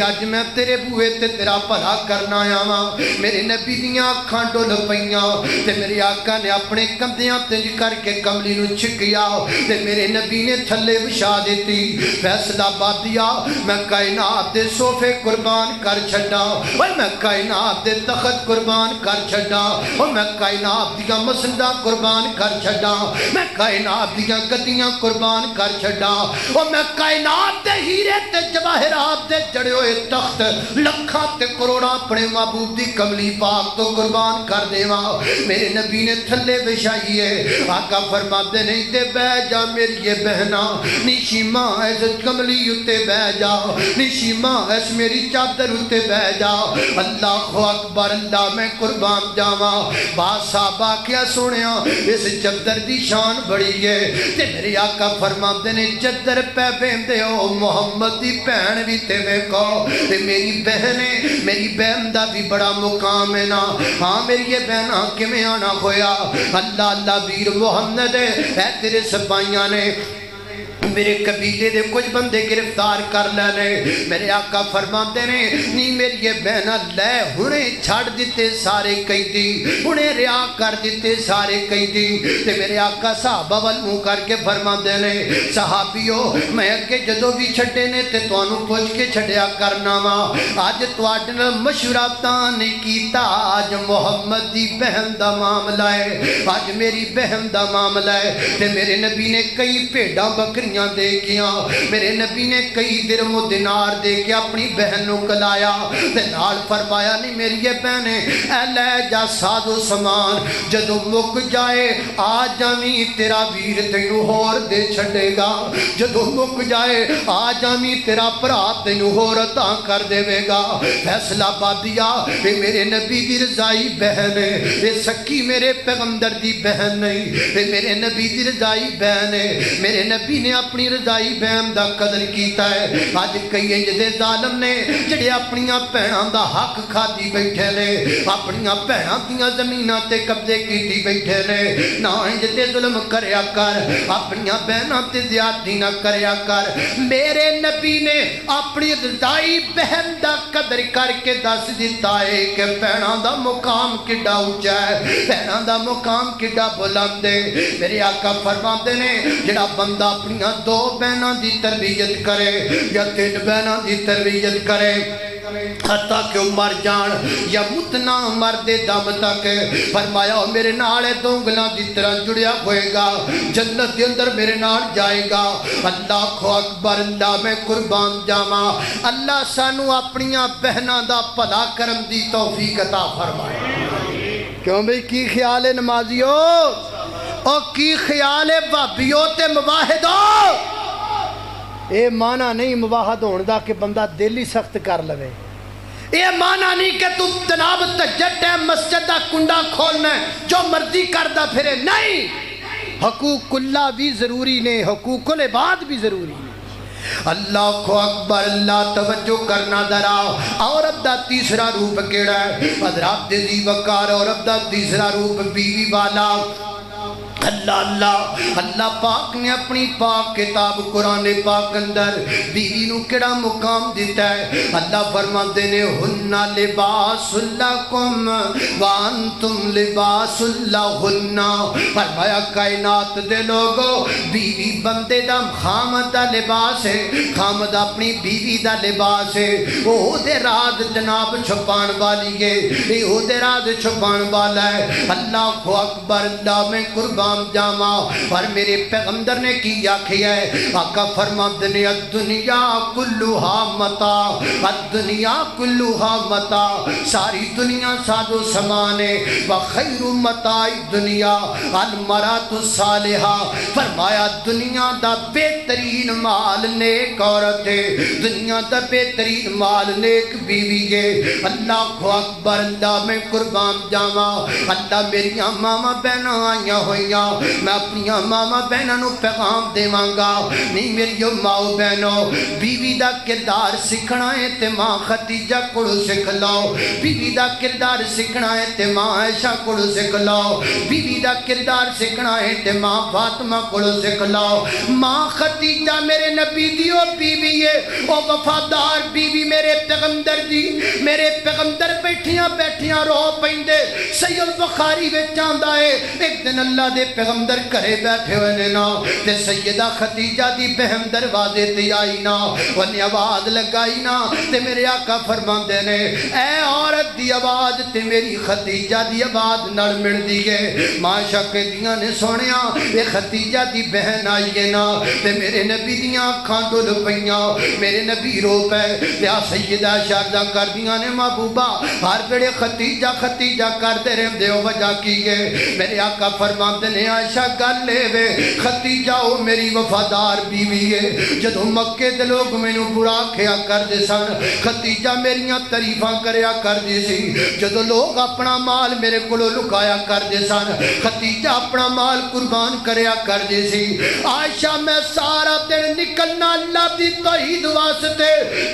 अज मैं तेरे बूहे ते तेरा भला करना आया वा। मेरे नबी दीआं अखां डुल पईआं ते मेरे आका ने अपने कंधियां तेज करके कमली नू छिकिया ते मेरे नबी ने थले विछा दिती। फैसलाबाद आ मैं कायनात दे सोफे कुर्बान कर छड्डा, ओए मैं कायनात दे तखत कुर्बान कर छड्डा, मैं कायनात दियां मसंदा कुर्बान कर छड्डा, मैं कायनात दियां गद्दियां कुर्बान कर छड्डा, और मैं कायनात दे हीरे ते जवाहरात दे जड़े होए तख्त लखां ते करोड़ां अपने महबूब दी कमली पाक तो कुर्बान कर देवां। मेरे नबी ने थल्ले विछाई है। आका फरमाते ने इत्थे बैठ जा मेरी बहना, निशीमा इस कमली उत्ते बैठ जा, निशीमा इस मेरी चादर उत्ते बैठ जा। अल्लाहु अकबर, अल्लाह मैं कुर्बान जावां। बादशाह क्या सुने इस चद्दर की शान बड़ी है। ते मेरे आका फरमाते ने चद्दर पै बेंदे हो मुहम्मद की भैन भी ते वेखो, ते मेरी बहन है, मेरी बहन का भी बड़ा मुकाम है ना। हाँ मेरी ये बहना किवें आना होया? अल्लाह अल्लाह वीर मुहम्मद है तेरे सिपाहियां ने मेरे कबीले दे कुछ बंदे गिरफ्तार कर लेने। मेरे आका फरमाते ने नी मेरी बहना लै हुणे छड़ दिते सारे कैदी, हुणे रिहा कर दिते सारे कैदी। ते मेरे आका साहबा वल मुँह करके फरमाते ने साहबियो मैं अगे जदों भी छड्डे ने ते तुहानू पुछ के छड्डिया करना वा। अज तुहाडे नाल मशवरा तां नहीं कीता, अज मुहम्मद दी बहन दा मामला है, अज मेरी बहन दा मामला है। ते मेरे नबी ने कई भेड़ा बकरियां दे गया, मेरे नबी ने कई दिरमो दिनार दे के अपनी बहन को कलाया ते नाल फरमाया नहीं मेरी ये भैने ऐ लै जा साधो समान, जदों मुक जाए आ जावी तेरा वीर तैनू होर दे छड़ेगा, जदों मुक जाए आ जावी तेरा भरा तैनू होर ता कर देवेगा। फैसला पा दिया ये मेरे नबी दी रजाई बहन है, ये सकी मेरे पैगंबर दी बहन नहीं, ये मेरे नबी दी रजाई बहन है। मेरे नबी ने अपनी रजाई बहन दा कदर कीता है। अज कई इंज दे ज़ालिम ने जिहड़े अपनियां भैणां दा हक खादी बैठे ने, अपनियां भैणां दीयां ज़मीनां ते कब्जे कीती बैठे ने। ना इंज ते जुल्म करया कर, अपनियां बहनां ते ज़्यादती ना करया कर। मेरे नबी ने अपनी रजाई बहन दा कदर करके दस दिता है कि भैणां दा मुकाम किड्डा उच्चा है, भैणां दा मुकाम किड्डा बुलंद है। मेरे आका फरमाते ने जिहड़ा बंदा अपनी दो बहनों की तरबियत करे या तीन बहनों की तरबियत करे हत्ता कि मर जान या मुतना मरदे दम तक, फरमाया मेरे नाल दो उंगलां दी तरह जुड़िया होएगा, जन्नत दे अंदर मेरे नाल जाएगा। अल्लाह अकबर, अल्लाह मैं कुर्बान जावां। अल्लाह सानू अपनियां बहनां दा भला करम दी तौफीक अता फरमाए। क्यों भाई की ख्याल है नमाजियो, और की ख्याल है भाबियो ते मुवाहिदो। ये माना नहीं मुवाहद होने का कि बंदा दिल ही सख्त कर लवे, ये माना नहीं कि तू तनाव तजट है मस्जिद का कुंडा खोलना जो मर्जी करता फिरे, नहीं। हकूकुल्ला भी जरूरी ने, हकूकुल इबाद भी जरूरी ने। अल्लाह को अकबर, अल्लाह तवज्जो करना दरा। औरत का तीसरा रूप केड़ा है हज़रात दी वकार, औरत का तीसरा रूप बीवी वाला। अल्लाह अल्लाह अल्लाह पाक ने अपनी पाक किताब कुरान पाक अंदर बीवी नू केड़ा मुकाम दिता है। अल्लाह फरमाते ने हुन्ना लिबासुल्लकुम व अंतुम लिबासुल्लहुन्ना। फरमाया कायनात दे लोगो बीवी बंदे दा खामद दा लिबास है, खामद अपनी बीवी दा लिबास है। ओहदे राज जनाब छुपाण वाली है, ये ओहदे राज छुपाण वाला है। अल्लाह हू अकबर, अल्लाह में कुर्बान जामा। और मेरे पैगंबर ने की आखिया है, आका फरमाते ने दुनिया कुल्लुहा मता, दुनिया कुल्लुहा मता, सारी दुनिया साजो समान है। व खैरु मताई दुनिया अल मरातु सालिहा। फरमाया दुनिया दा बेहतरीन माल नेक औरत है, दुनिया दा बेहतरीन माल नेक बीवी है। अल्लाह अकबर, अल्लाह में कुर्बान जावा। अल्लाह मेरिया मामा बहना आईया होइया, मैं अपनी मामा बहनों पैगाम देवांगा। नहीं मेरी माओ बहनों बीवी का किरदार सीखना है ते मां खतीजा को सिख लाओ, बीवी का किरदार सीखना है ते मां आयशा को सिख लाओ, बीवी का किरदार सीखना है ते मां फातिमा को सिख लाओ। मां खतीजा मेरे नबी दी ओ बीवी है, ओ वफादार बीवी मेरे पैगंबर दी। मेरे पैगंबर बैठिया बैठिया रो पैंदे। सहीह बुखारी विच आंदा है एक दिन अल्लाह दे पैगंबर घरे बैठे हुए ने ना, ते सैयदा खतीजा दी बहन दरवाजे ते आई ना, उन्हें आवाज लगाई ना, ते मेरे आका फरमांदे ने ऐ औरत दी आवाज ते मेरी खतीजा दी आवाज नाल मिलदी है। मां शक्दियां ने सुनिया ये खतीजा दी बहन आई है ना, ते मेरे नबी दियां अखां डुल पईयां, मेरे नबी रो पए। ते आ सैयदा शारदा करदियां ने महबूबा हर वेड़े खतीजा खतीजा करदे रहंदे हो, वजह की है? मेरे आका फरमांदे ने आयशा गल वे खतीजा ओ मेरी वफादार बीवी है। जदों मक्के दे लोग मैनू बुरा आख्या करदे सन, खतीजा मेरियां तारीफां करया करदी सी। जदों लोग अपना माल मेरे कोलों लुकाया करदे सन, खतीजा अपना माल कुर्बान करया करदी सी। आयशा मैं सारा दिन निकलना अल्लाह दी तौहीद वास्ते,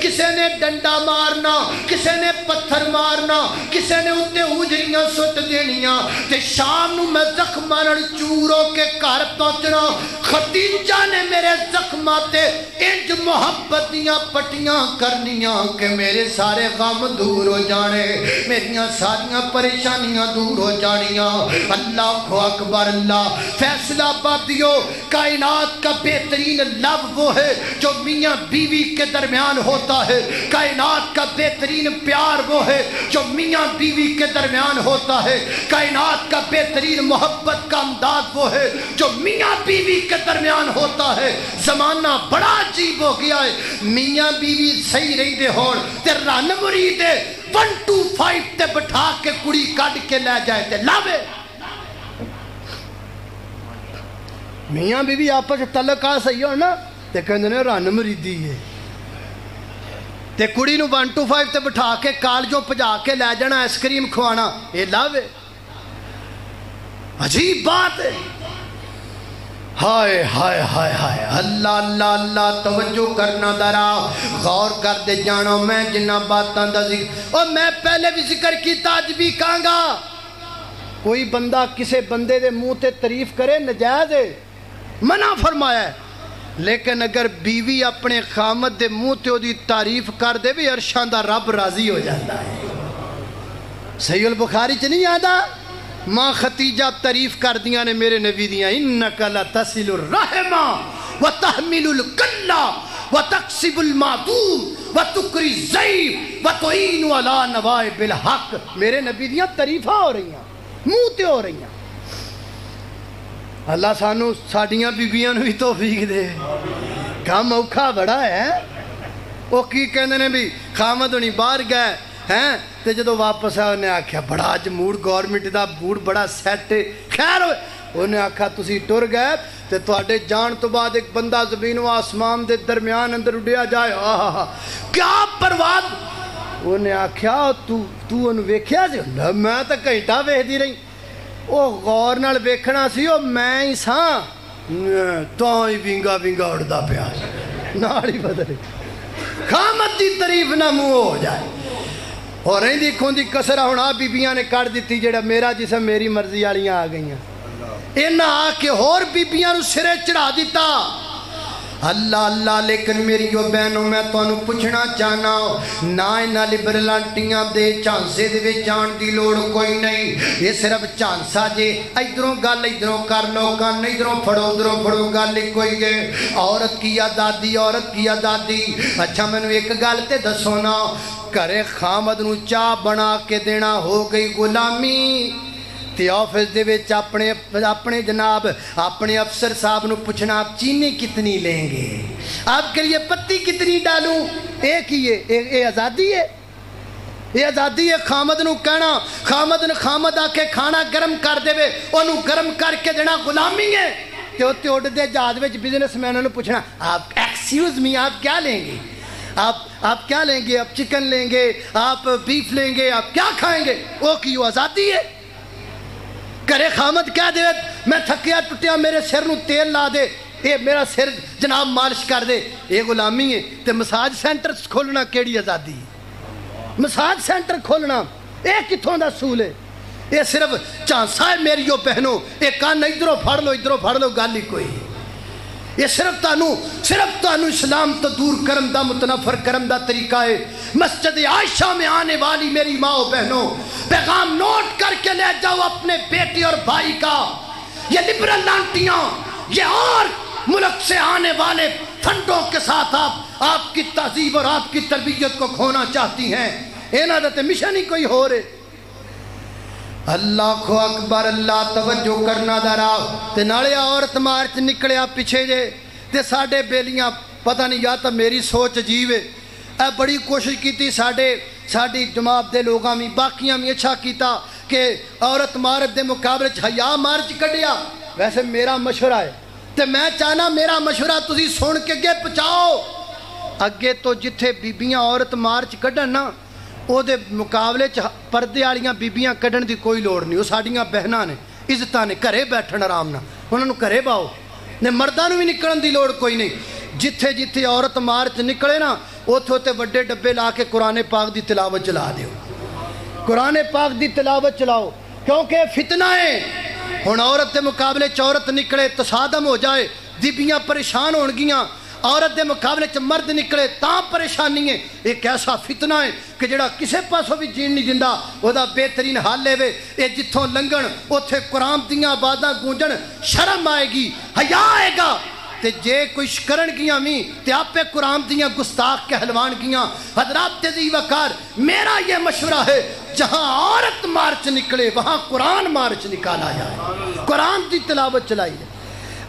किसी ने डंडा मारना, किसी ने पत्थर मारना, किसी ने उत्ते हुजरियां सुट देनियां ते शाम नूं मैं जख्मां नाल चूर हो के घर पहुंचना। खदीजा ने मेरे जख्मां ते इंज मुहब्बत दीयां पट्टियां करनियां कि मेरे सारे गम दूर हो जाने, मेरियां सारियां परेशानियां दूर हो जानियां। अल्लाह हु अकबर अल्लाह। फैसला बातियों कायनात का बेहतरीन लव वो है जो मियाँ बीवी के दरमियान होता है। कायनात का बेहतरीन प्यार वो है जो मियाँ बीवी के दरमियान होता है। कायनात का बेहतरीन मोहब्बत का अंदाज वो है जो मियाँ बीवी के दरमियान होता है। जमाना बड़ा अजीब हो गया है, मियाँ बीवी सही रहिंदे होण ते रन मुरीद वन टू फाइव ते बिठा के कुड़ी कढ़ के लै जाए ते लावे। मियाँ बीवी आपस तलका सही हो ना ते कहते रन मरीदी है ते कुड़ी नूं वन टू फाइव ते बिठा के कालजों भजा के लै जाना, आइसक्रीम खवाना, ये लावे। अजीब बात है। हाय हाय हाय हाय। अल्लाह अल्लाह अल्लाह। तवज्जो करना दरा, गौर करते जाना। मैं जिन्ना बातों का जिक्र और मैं पहले भी जिक्र किया अज भी कहांगा, कोई बंदा किसी बंदे के मुँह ते तारीफ करे नजायज़ है, मना फरमाया। लेकिन अगर बीवी अपने खामद के मुँह ते उसकी तारीफ कर दे भी अरशां दा रब राजी हो जाता है। सही उल बुखारी च नहीं आता, माँ खतीजा तारीफ कर दिया ने मेरे नबी दिया, इन्नका लतसिलुर रहमा व तहमिलुल कल्ला व तकसिबुल मादूम व तुकरी ज़ईफ व तुईनु अला नवाइबिल हक। मेरे नबी दिया तारीफा हो रही मुँह ते हो रही। अल्लाह सानू साडियां बीबियां नूं भी तौफीक दे। काम औखा बड़ा है। वो की कहंदे ने भी खामद होनी बाहर गए हैं तो जो वापस आया उन्हें आख्या बड़ा अज मूड गौरमेंट का मूड बड़ा सैट। खैर उन्हें आख्या तुसी टुर गए तो तुहाडे जान तो बाद एक बंदा जमीन व आसमान के दरम्यान अंदर उड्या जाए। आह क्या बर्बाद। उन्हें आख्या तू तू उन्हें वेख्या जे? मैं तो घंटा वेखदी रही। वह गौर नाल वेखना सी ओ मैं ही सा तो ही विंगा विंगा उड़ता पिया नाल ही बदल। खामत की तारीफ ना मुँह हो जाए और रही खुंदी कसर हुण आ बीबियां ने कढ़ दिती, जेड़ा मेरा जिसम मेरी मर्जी वालियां आ गई। इन्हां आके होर बीबियां नूं सिरे चढ़ा दिता। अल्लाह अल्लाह। लेकिन मेरी वो बहनों मैं तुहानू पुछना चाहना ना, इन्हां लिबरलांटियां दे झांसे दे विच जाण दी लोड़ कोई नहीं। ये सिर्फ झांसा जे, इधरों गल इधरों कर लो, कन इधरों फड़ो उधरों फड़ो, गल कोई है। औरत की आज़ादी, औरत की आज़ादी। अच्छा मैनू एक गल ते दसो ना, घरे खामद नू चाह बना के देना हो गई गुलामी, ते ऑफिस दे विच अपने अपने जनाब अपने अफसर साहब नू पूछना आप चीनी कितनी लेंगे, आपके लिए पत्ती कितनी डालूँ, ये की है आज़ादी है? ये आज़ादी है खामद नू कहना। खामद ने खामद आके खाना गर्म कर देवे, ओनू गर्म करके देना गुलामी है। ते उत्ते उड़दे जहाज़ विच बिजनेसमैन नू पूछना आप एक्सक्यूज़ मी आप क्या लेंगे, आप आप क्या लेंगे, आप चिकन लेंगे, आप बीफ लेंगे, आप क्या खाएँगे? वो की आज़ादी है। घरे खामद कह दे मैं थकिया टुटिया मेरे सिर नूं तेल ला दे, ये मेरा सिर जनाब मालिश कर दे, ये गुलामी है। तो मसाज सेंटर खोलना केड़ी आज़ादी? मसाज सेंटर खोलना यह कितों का सूल है? ये सिर्फ झांसा है मेरी बहनों। ये कन इधरों फड़ लो इधरों फड़ लो, गल ही कोई। ये सिर्फ तू सिर्फ तू इस्लाम तो दूर करम दा मुतनफर करम दा तरीका है। मस्जिद आयशा में आने वाली मेरी माँ बहनों, पैगाम नोट करके ले जाओ अपने बेटे और भाई का। ये लिबरल लांटियाँ, ये और मुल्क से आने वाले फंडों के साथ आप आपकी तहजीब और आपकी तरबियत को खोना चाहती हैं। इन्हां दा ते मिशन ही कोई हो रहे। अल्लाह अकबर अल्लाह। तवज्जो करना दरा। ते नाले औरत मार्च निकलिया पिछे जे ते साडे बेलियां पता नहीं या तो मेरी सोच अजीब है, ए बड़ी कोशिश की साडे साड़ी जमात के लोगों भी बाकियां भी अच्छा किया कि औरत मार्च के मुकाबले हया मार्च कढ़िया। वैसे मेरा मशवरा है तो मैं चाहना मेरा मशवरा तुसी सुन के अगे पहुँचाओ। अगे तो जिथे बीबियां औरत मार्च कढ़न ना उहदे मुकाबले च परदे वालियां बीबियां कढ़न की कोई लोड़ नहीं। वह साडियां बहनां ने, इज्जतां ने, घरे बैठन आराम नाल, उन्हां नूं घरे बाओ। ने मर्दां नूं भी निकलण की लोड़ कोई नहीं। जिथे जिथे औरत मार्च निकले ना उत्थे उत्थे वड्डे डब्बे ला के कुरान पाक की तिलावत चला दो, कुरान पाक की तिलावत चलाओ, क्योंकि फितना है। हुण औरत के मुकाबले च औरत निकले तसादम हो जाए, बीबियां परेशान होणगियां। औरत के मुकाबले च मर्द निकले तो परेशानी है। एक ऐसा फितना है कि जो किसी पासों भी जीन नहीं दिता, वह बेहतरीन हल है ये जितों लंघन उत्थे कुरान दियाँ आवाज़ां गूंजन, शर्म आएगी, हया आएगा। ते जे कुछ करनगियां मी ते आपे कुरान दियाँ गुस्ताख कहलवानगियां। हज़रात ज़ी वक़ार, मेरा ये मशवरा है जहाँ औरत मार्च निकले वहाँ कुरान मार्च निकाला जाए, कुरान की तिलावत चलाई जाए।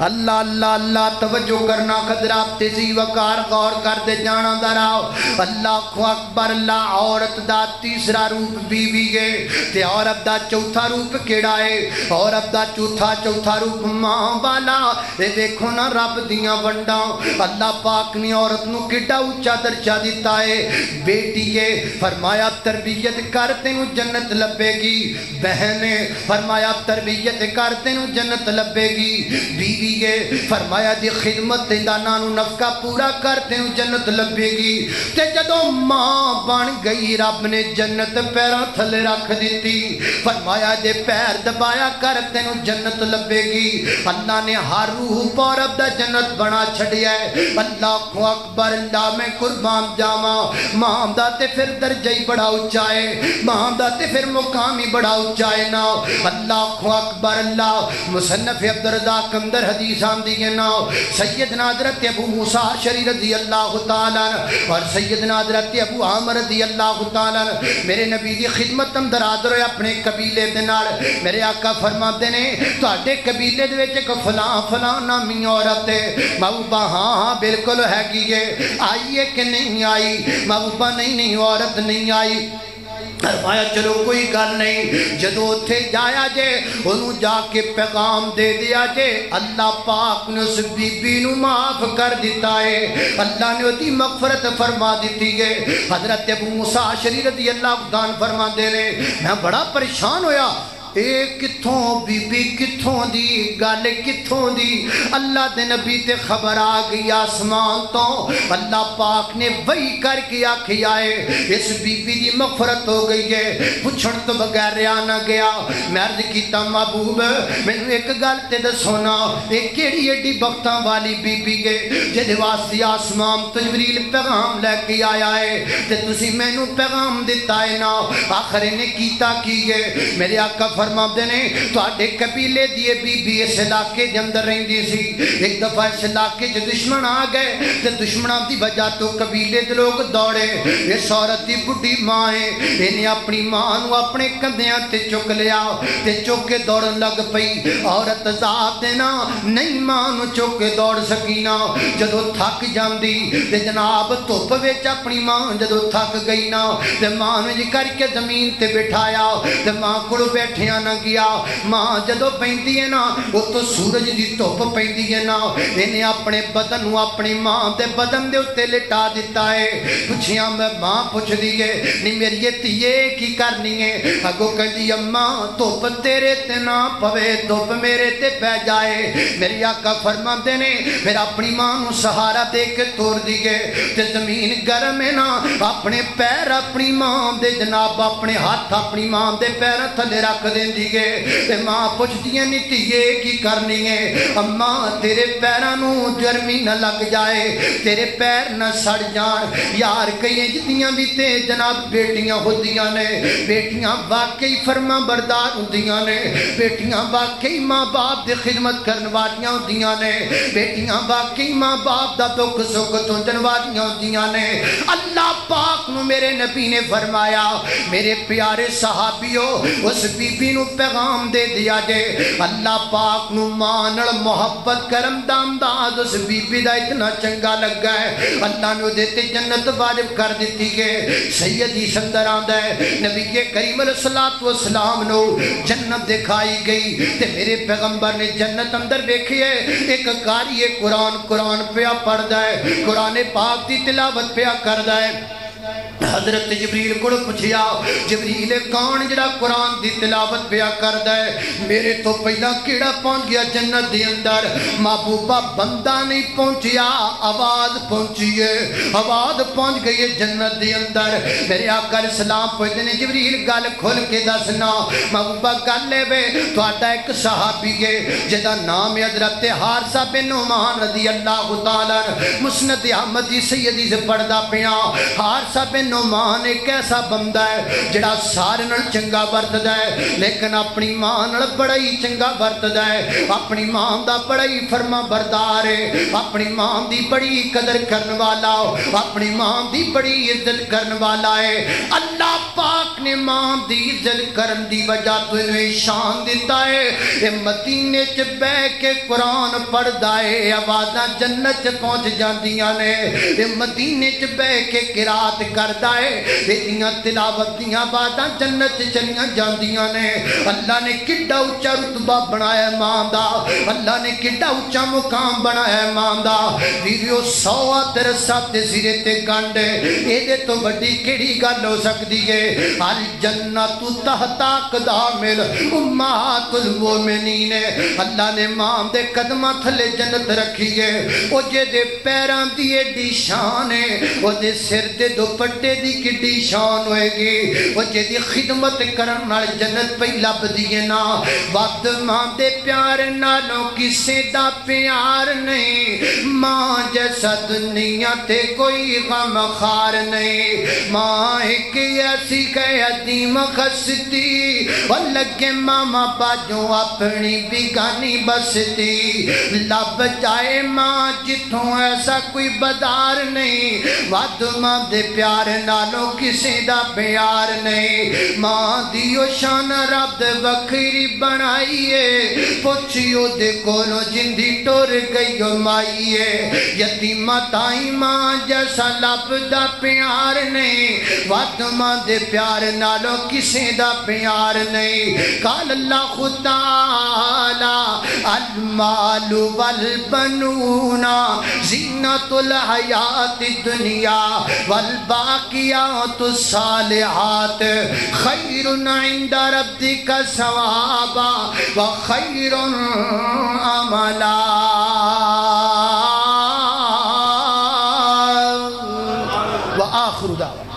अल्लाह अल्लाह अल्लाह, तवज्जो करना हज़रात तेजी वकार, गौर करते जाना दराओ। अल्लाह अकबर। अल्लाह, औरत का तीसरा रूप बीवी है ते औरत का चौथा रूप केड़ा है? औरत का चौथा चौथा रूप मां वाला। ये देखो ना रब दियां वंडा, अल्लाह पाक ने औरत नूं कितना उच्चा दर्जा दिता है। बेटी है, फरमाया तरबियत कर तेनू जन्नत लभेगी। बहन है, फरमाया तरबियत कर तेनू जन्नत लभेगी। बीवी फरमाया दी खिदमत दाना नफका पूरा करते हूँ जन्नत लभेगी। ते जदों मां बन गई रब ने जन्नत पैरों थले रख दी। फरमाया जे पैर दबाया कर तेनू जन्नत लभेगी। अल्लाह ने हर रूह पौरब दा जन्नत बना छड़िया है। अल्लाह हू अकबर। अल्लाह, मैं कुर्बान जावा। मां दा ते फिर दर्जा ही बड़ा उच्चा है, मां दा ते फिर मुकाम ही बड़ा उच्चा है ना। अल्लाह हू अकबर। अल्लाह, मुसन्नफ अब्दुर्रज़्ज़ाक़ अंदर हदीस आंदी है ना, सैयदना हज़रत अबू मूसा अशअरी रज़ी अल्लाह तआला और सैयदना हज़रत अबू आमिर रज़ी अल्लाह तआला मेरे नबी की खिदमत अंदर हाज़िर होए अपने कबीले दे नाल। मेरे आका फरमाते ने, तुहाडे कबीले दे विच इक फलां फलां नामी औरत है। महबूबा, हाँ हाँ बिल्कुल हैगी है। आई है कि नहीं आई? महबूबा, नहीं नहीं औरत नहीं आई। फरमाया चलो कोई गल नहीं, जदों उत्थे जाया जे उन्होंने जाके पैगाम दे दिया जे अल्लाह पाक ने उस बीबी नू माफ कर दिता है, अल्लाह ने उसकी मगफरत फरमा दी है। हज़रत अबू मूसा अशअरी रज़ी अल्लाह तान फरमाते ने, मैं बड़ा परेशान होया, ए किथों बीबी किथों दी गल किथों दी। अल्लाह दे नबी ते खबर आ गई आसमान तो, अल्लाह पाक ने वही करके आखिया है इस बीबी की मगफरत हो गई है, पुछण तो बगैर रहा ना गया। मैं अर्ज किया, महबूब मैनू एक गल ते दसो ना, ये केड़ी एडी बख्तां वाली बीबी है जिहदे वास्ते आसमान तो जिब्रील पैगाम लैके आया है ते तुसीं मैनू पैगाम दिता है ना। आखिर इहने कीता की है? मेरे आका फरमाते ने, तुहाडे कबीले दी बीबी इस इलाके के अंदर रहिंदी सी। एक दफा इस इलाके च दुश्मन आ गए ते दुश्मनों की वजह तो कबीले दे लोग दौड़े। इस औरत की बुढ़ी मां है, इहने अपनी मां नूं अपने कंधियां ते चुक लिया ते चुक के दौड़न लग पई। औरत आजाद ना नहीं मां नूं चुक के दौड़ सकी ना। जदों थक जांदी ते जनाब धुप विच अपनी मां जदों थक गई ना ते मां नूं जी करके जमीन ते बिठाया ते मां कोल बैठे ना गया। मां जदों पैंदी है ना उतो सूरज की धुप पैंदी है ना, इन्हें अपने बदन अपनी मां के बदन के उत्ते लिटा दिता है। पुछिया मैं मां पुछदी है, नी मेरी धीए की करनी है? अगों कहती अम्मा धुप तेरे ते ना पवे, धुप मेरे ते पै जाए। मेरी आका फरमाते ने, फिर अपनी मां नूं सहारा दे के तोर दी है ते जमीन गर्म है ना, अपने पैर अपनी मां दे जनाब अपने हाथ अपनी मां दे पैर थले रख दे। मां पुछदी है, नी धीए की करनी है? अम्मा तेरे पैरां नूं गर्मी ना लग जाए, तेरे पैर ना सड़ जान। यार कई जिदियां भी ते जनाब बेटियां होंदियां ने, बेटियां वाकई फरमा बरदार होंदियां ने, बेटियां वाकई माँ बाप की खिदमत करने वालियां होंदियां ने, बेटियां वाकई माँ बाप का दुख सुख तोड़न वालियां होंदियां ने। अल्लाह पाक नूं मेरे नबी ने फरमाया, मेरे प्यारे सहाबियो उस बीबी नूं पैगाम दे दिया जे अल्लाह पाक नूं मां नाल मुहब्बत करम दा अंदाज उस बीबी दा इतना चंगा लगा है, अल्लाह ने उहदे ते जन्नत वाजिब कर दिती है। सैयदी सितरा आंदा है, नबी के करीम अलैहिस्सलातु वस्सलाम नूं जन्नत दिखाई गई ते मेरे पैगंबर ने जन्नत अंदर वेखी है। एक कारी कुरान कुरान पिया पढ़दा है, कुरान पाक दी तिलावत पिया करदा है। हजरत जबरील को पूछिया जबरील कौन जड़ा कुरान की तिलावत पिया करदा है, मेरे तो पहला केड़ा पहुंच गया जन्नत दे अंदर। महबूबा बंदा नहीं पहुंचिया आवाज पहुंची है, आवाज पहुंच गई है जन्नत दे अंदर। मेरे आका सलाम पूछते ने जबरील गल खुल के दसना महबूबा गल वे तुहाडा एक सहाबी है जिहदा नाम है हजरत हारिसा बिन उमान रज़ी अल्लाहु तआला मुस्नद अहमद जी सैयदी से पढ़दा पिया। हारिसा बिन मां ने कैसा बंदा है जिहड़ा सारे नाल चंगा वरतदा है लेकिन अपनी मां नाल बड़ा ही चंगा वरतदा है, अपनी मां दा बड़ा ही फरमाबरदार है, अपनी मां दी बड़ी कदर करन वाला, अपनी मां दी बड़ी इज्जत करन वाला है। अल्लाह पाक ने मां दी इज्जत करन दी वजह तो इन्हें शान दिता है। ये मदीने च बैठ के कुरान पढ़दा है आवाज़ां जन्नत च पहुंच जांदियां ने, ये मदीने च बैठ के किरात करदा अल्लाह ने मां दे कदमां थले जन्नत रखी है। पैरां दी एडी शान है, सिर दे दुपट्टे दी किड्डी शान होएगी, बच्चे दी खिदमत करन नाल जन्नत पई लभदी है ना। वक्त मां दे प्यार नालों किसे दा प्यार नहीं, मां जैसा दुनिया ते कोई गमखार नहीं। मां एक ऐसी अदीम हस्ती और लगे मामा बाजों अपनी बिगानी बसती। लभ जाए मां जिथों ऐसा कोई बाजार नहीं, वक्त मां दे प्यार नालों किसी दा प्यार नहीं। मां दी ओ शान रब बखरी बनाईए, पुछियो दे कोलों जिंदी टुर गई ओ माईए। यतीमा ताई मां जैसा लभदा प्यार नहीं, वत मां दे प्यार नालों किसी दा प्यार नहीं। काल अल्लाहु ताला अल मालु वल बनूना ज़ीनतुल हयाति दुनिया वल बाक़ियातु सालिहात खैरुन इंद रब्बिका सवाबा व खैरुन अमला। व आखिरु दावा